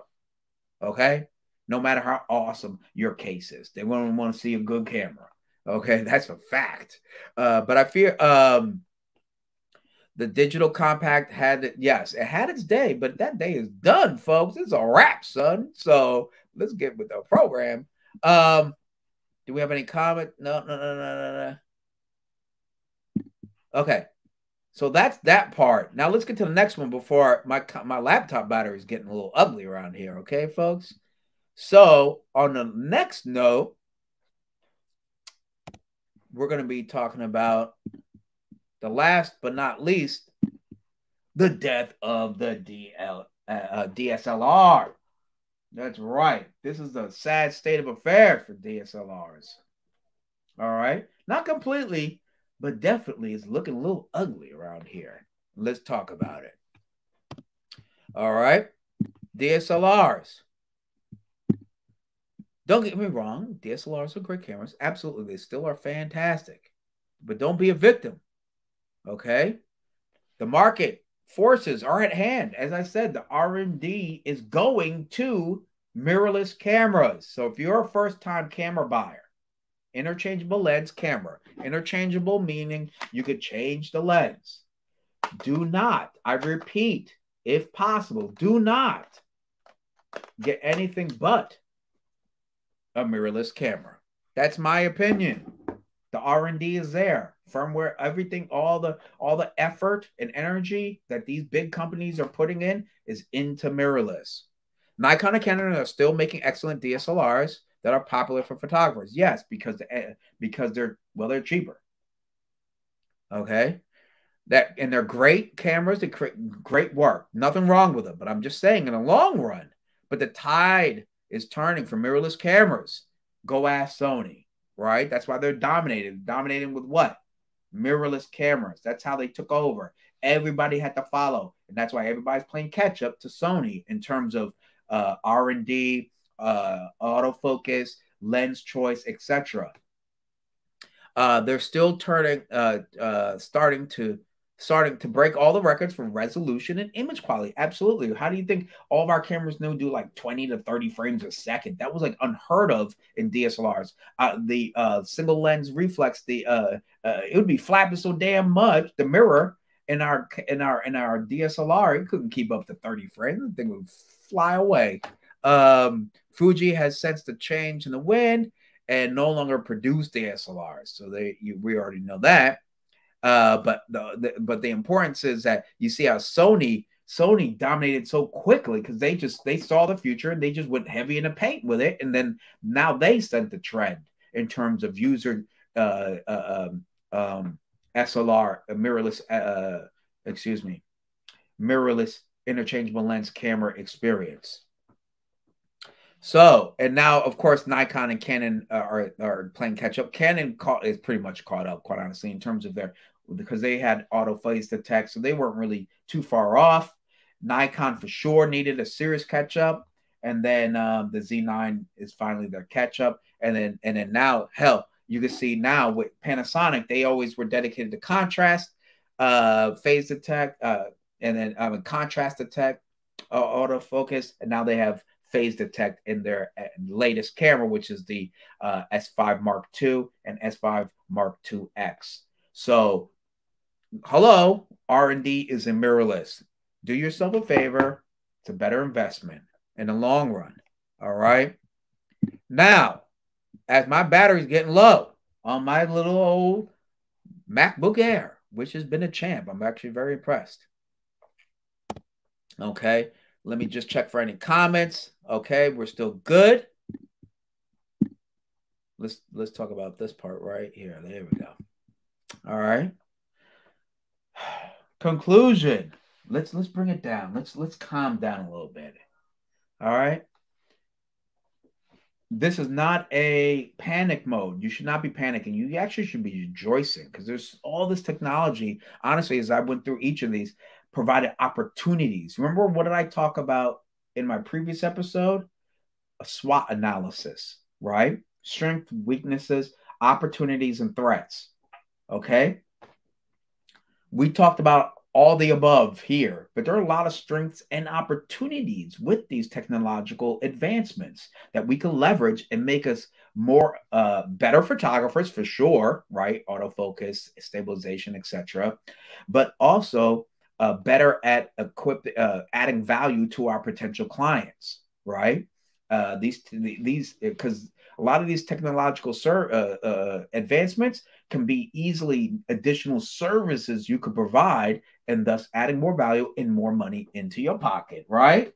Okay? No matter how awesome your case is, they're going to want to see a good camera. Okay? That's a fact. Uh, but I fear um, the digital compact had, yes, it had its day, but that day is done, folks. It's a wrap, son. So let's get with the program. Um, do we have any comment? No, no, no, no, no, no. Okay. So that's that part. Now let's get to the next one before my, my laptop battery is getting a little ugly around here. Okay, folks? So on the next note, we're going to be talking about the last but not least, the death of the D S L R. That's right. This is a sad state of affairs for D S L Rs. All right? Not completely, but definitely it's looking a little ugly around here. Let's talk about it. All right. D S L Rs. Don't get me wrong. D S L Rs are great cameras. Absolutely. They still are fantastic. But don't be a victim. Okay. The market forces are at hand. As I said, the R and D is going to mirrorless cameras. So if you're a first-time camera buyer, interchangeable lens camera. Interchangeable meaning you could change the lens. Do not, I repeat, if possible, do not get anything but a mirrorless camera. That's my opinion. The R and D is there. Firmware, everything, all the all the effort and energy that these big companies are putting in is into mirrorless. Nikon and Canon are still making excellent D S L Rs. That are popular for photographers. Yes, because the, because they're, well, they're cheaper. Okay? That, and they're great cameras. They create great work. Nothing wrong with them. But I'm just saying, in the long run, but the tide is turning for mirrorless cameras. Go ask Sony, right? That's why they're dominating. Dominating with what? Mirrorless cameras. That's how they took over. Everybody had to follow. And that's why everybody's playing catch-up to Sony in terms of uh, R and D, Uh, autofocus, lens choice, et cetera. Uh, they're still turning, uh, uh, starting to, starting to break all the records for resolution and image quality. Absolutely. How do you think all of our cameras now do like twenty to thirty frames a second? That was like unheard of in D S L Rs. Uh, the uh, single lens reflex, the uh, uh, it would be flapping so damn much. The mirror in our in our in our D S L R, it couldn't keep up to thirty frames. The thing would fly away. Um, Fuji has sensed the change in the wind and no longer produced D S L Rs. So they, you, we already know that. Uh, but the, the but the importance is that you see how Sony Sony dominated so quickly because they just they saw the future and they just went heavy in the paint with it. And then now they sent the trend in terms of user uh, uh, um, um, S L R mirrorless uh, excuse me mirrorless interchangeable lens camera experience. So, and now, of course, Nikon and Canon uh, are, are playing catch-up. Canon caught, is pretty much caught up, quite honestly, in terms of their, because they had autofocus detect, so they weren't really too far off. Nikon, for sure, needed a serious catch-up. And then um, the Z nine is finally their catch-up. And then, and then now, hell, you can see now with Panasonic, they always were dedicated to contrast, uh, phase detect, uh, and then I mean, contrast detect, uh, autofocus, and now they have phase detect in their latest camera, which is the uh, S five Mark two and S five Mark two X. So, hello, R and D is in mirrorless. Do yourself a favor. It's a better investment in the long run. All right? Now, as my battery's getting low on my little old MacBook Air, which has been a champ. I'm actually very impressed. Okay. Let me just check for any comments. Okay, we're still good. Let's let's talk about this part right here. There we go. All right. Conclusion. Let's let's bring it down. Let's let's calm down a little bit. All right. this is not a panic mode. You should not be panicking. You actually should be rejoicing, because there's all this technology. Honestly, as I went through each of these, provided opportunities. Remember, what did I talk about in my previous episode? A SWOT analysis, right? Strengths, weaknesses, opportunities, and threats. Okay? We talked about all the above here, but there are a lot of strengths and opportunities with these technological advancements that we can leverage and make us more uh, better photographers for sure, right? Autofocus, stabilization, et cetera. But also uh, better at equip uh, adding value to our potential clients, right? Uh, these these because a lot of these technological ser uh, uh, advancements can be easily additional services you could provide, and thus adding more value and more money into your pocket, right?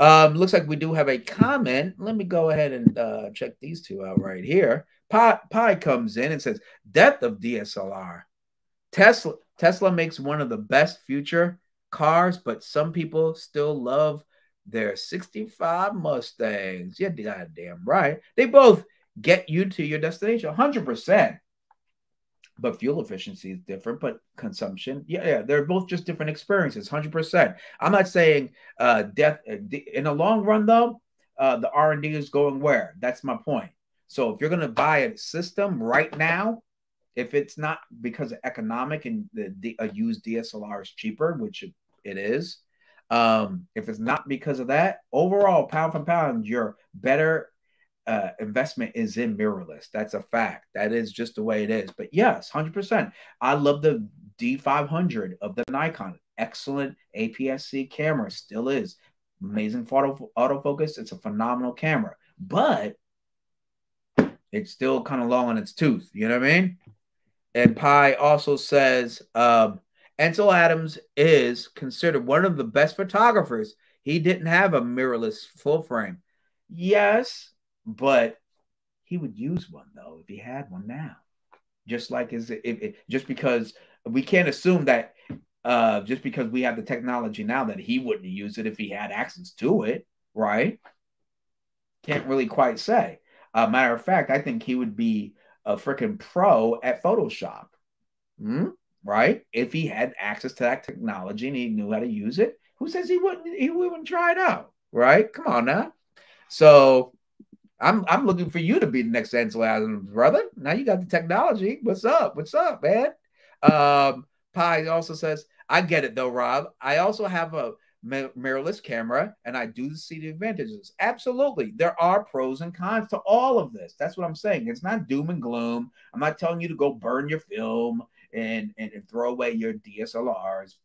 Um, looks like we do have a comment. Let me go ahead and uh, check these two out right here. Pie, Pie comes in and says, death of D S L R. Tesla, Tesla makes one of the best future cars, but some people still love their sixty-five Mustangs. Yeah, goddamn right. They both get you to your destination, one hundred percent. But fuel efficiency is different, but consumption, yeah, yeah, they're both just different experiences, one hundred percent. I'm not saying uh, death, in the long run though, uh, the R and D is going where? That's my point. So if you're gonna buy a system right now, if it's not because of economic and the a used D S L R is cheaper, which it, it is, um, if it's not because of that, overall, pound for pound, you're better. Uh, investment is in mirrorless. That's a fact. That is just the way it is. But yes, one hundred percent. I love the D five hundred of the Nikon. Excellent A P S C camera. Still is. Amazing photo autofocus. It's a phenomenal camera. But it's still kind of long on its tooth. You know what I mean? And Pi also says, um, Ansel Adams is considered one of the best photographers. He didn't have a mirrorless full frame. Yes. But he would use one, though, if he had one now. Just like is it, it, it just because we can't assume that uh, just because we have the technology now that he wouldn't use it if he had access to it, right? Can't really quite say. Uh, matter of fact, I think he would be a freaking pro at Photoshop, hmm? right? If he had access to that technology and he knew how to use it, who says he wouldn't? He wouldn't try it out, right? Come on now. So. I'm I'm looking for you to be the next Ansel Adams, brother. Now you got the technology. What's up? What's up, man? Um, Pi also says, I get it though, Rob. I also have a mirrorless camera, and I do see the advantages. Absolutely, there are pros and cons to all of this. That's what I'm saying. It's not doom and gloom. I'm not telling you to go burn your film and and, and throw away your D S L Rs.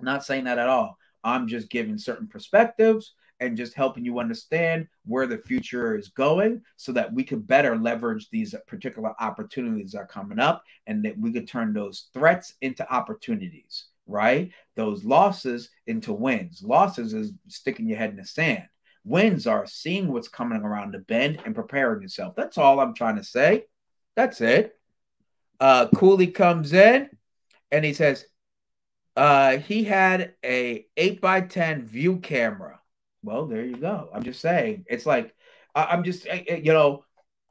I'm not saying that at all. I'm just giving certain perspectives and just helping you understand where the future is going so that we could better leverage these particular opportunities that are coming up, and that we could turn those threats into opportunities, right? Those losses into wins. Losses is sticking your head in the sand. Wins are seeing what's coming around the bend and preparing yourself. That's all I'm trying to say. That's it. Uh, Cooley comes in and he says, uh, he had a eight by ten view camera. Well, there you go. I'm just saying. It's like, I'm just, you know,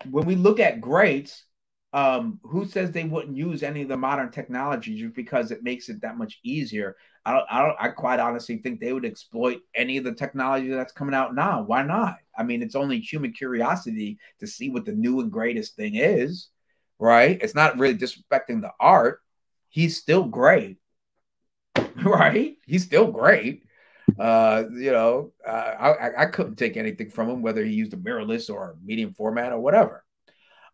when we look at greats, um, who says they wouldn't use any of the modern technology just because it makes it that much easier? I don't, I don't, I quite honestly think they would exploit any of the technology that's coming out now. Why not? I mean, it's only human curiosity to see what the new and greatest thing is, right? It's not really disrespecting the art. He's still great, right? He's still great. Uh, you know, uh, I, I couldn't take anything from him, whether he used a mirrorless or a medium format or whatever.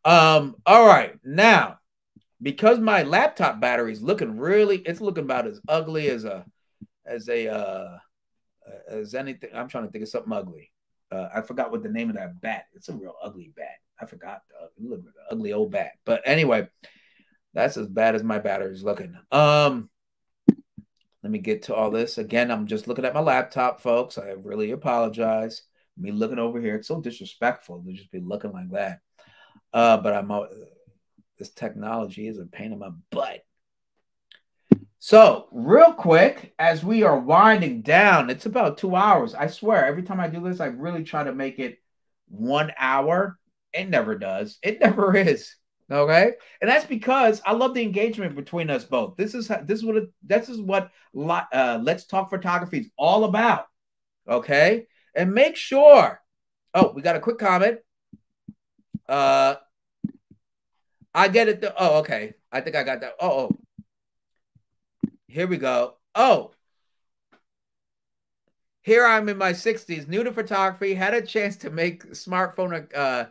Um, all right. Now, because my laptop battery is looking really, it's looking about as ugly as a, as a, uh, as anything. I'm trying to think of something ugly. Uh, I forgot what the name of that bat. It's a real ugly bat. I forgot. The, it looked like an ugly old bat. But anyway, that's as bad as my battery is looking. Um, Let me get to all this. Again, I'm just looking at my laptop, folks. I really apologize. Me looking over here. It's so disrespectful to just be looking like that. Uh, but I'm uh, this technology is a pain in my butt. So real quick, as we are winding down, it's about two hours. I swear, every time I do this, I really try to make it one hour. It never does. It never is. Okay. And that's because I love the engagement between us both. This is how, this is what, it, this is what uh, Let's Talk Photography is all about. Okay. And make sure. Oh, we got a quick comment. Uh, I get it. Oh, okay. I think I got that. Oh, oh, here we go. Oh, here I'm in my sixties, new to photography, had a chance to make smartphone, uh,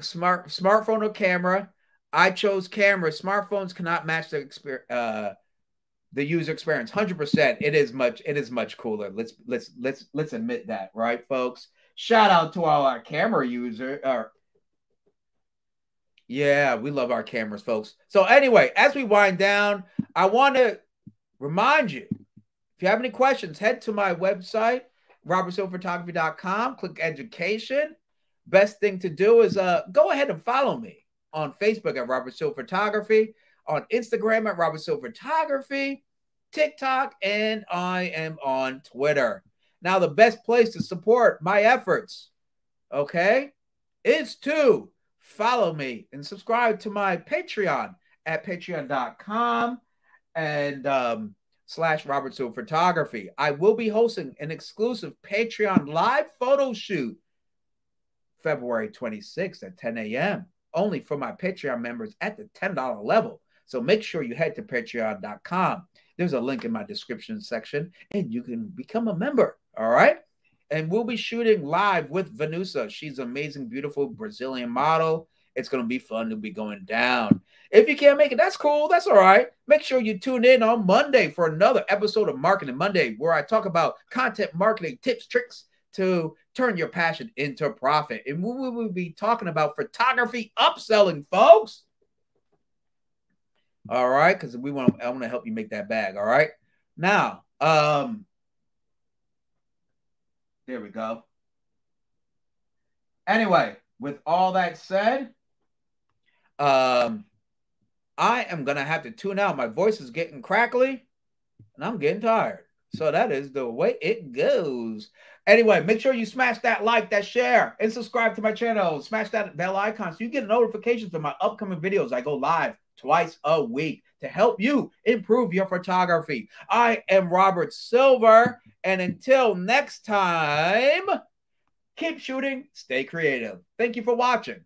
smart smartphone or camera. I chose camera. Smartphones cannot match the experience, uh, the user experience. one hundred percent. It is much. It is much cooler. Let's let's let's let's admit that, right, folks? Shout out to all our camera user. Our, yeah, we love our cameras, folks. So anyway, as we wind down, I want to remind you, if you have any questions, head to my website, robert silver photography dot com, click education. Best thing to do is uh, go ahead and follow me on Facebook at Robert Silver Photography, on Instagram at Robert Silver Photography, TikTok, and I am on Twitter. Now, the best place to support my efforts, okay, is to follow me and subscribe to my Patreon at patreon dot com and um, slash Robert Silver Photography. I will be hosting an exclusive Patreon live photo shoot February twenty-sixth at ten A M only for my Patreon members at the ten dollar level. So make sure you head to patreon dot com. There's a link in my description section and you can become a member. All right. And we'll be shooting live with Vanessa. She's an amazing, beautiful Brazilian model. It's going to be fun to be going down. If you can't make it, that's cool. That's all right. Make sure you tune in on Monday for another episode of Marketing Monday, where I talk about content marketing tips, tricks to turn your passion into profit. And we will be talking about photography upselling, folks. All right. Because we want to, I want to help you make that bag. All right. Now, um, there we go. Anyway, with all that said, um, I am going to have to tune out. My voice is getting crackly and I'm getting tired. So that is the way it goes. Anyway, make sure you smash that like, that share, and subscribe to my channel. Smash that bell icon so you get notifications of my upcoming videos. I go live twice a week to help you improve your photography. I am Robert Silver, and until next time, keep shooting, stay creative. Thank you for watching.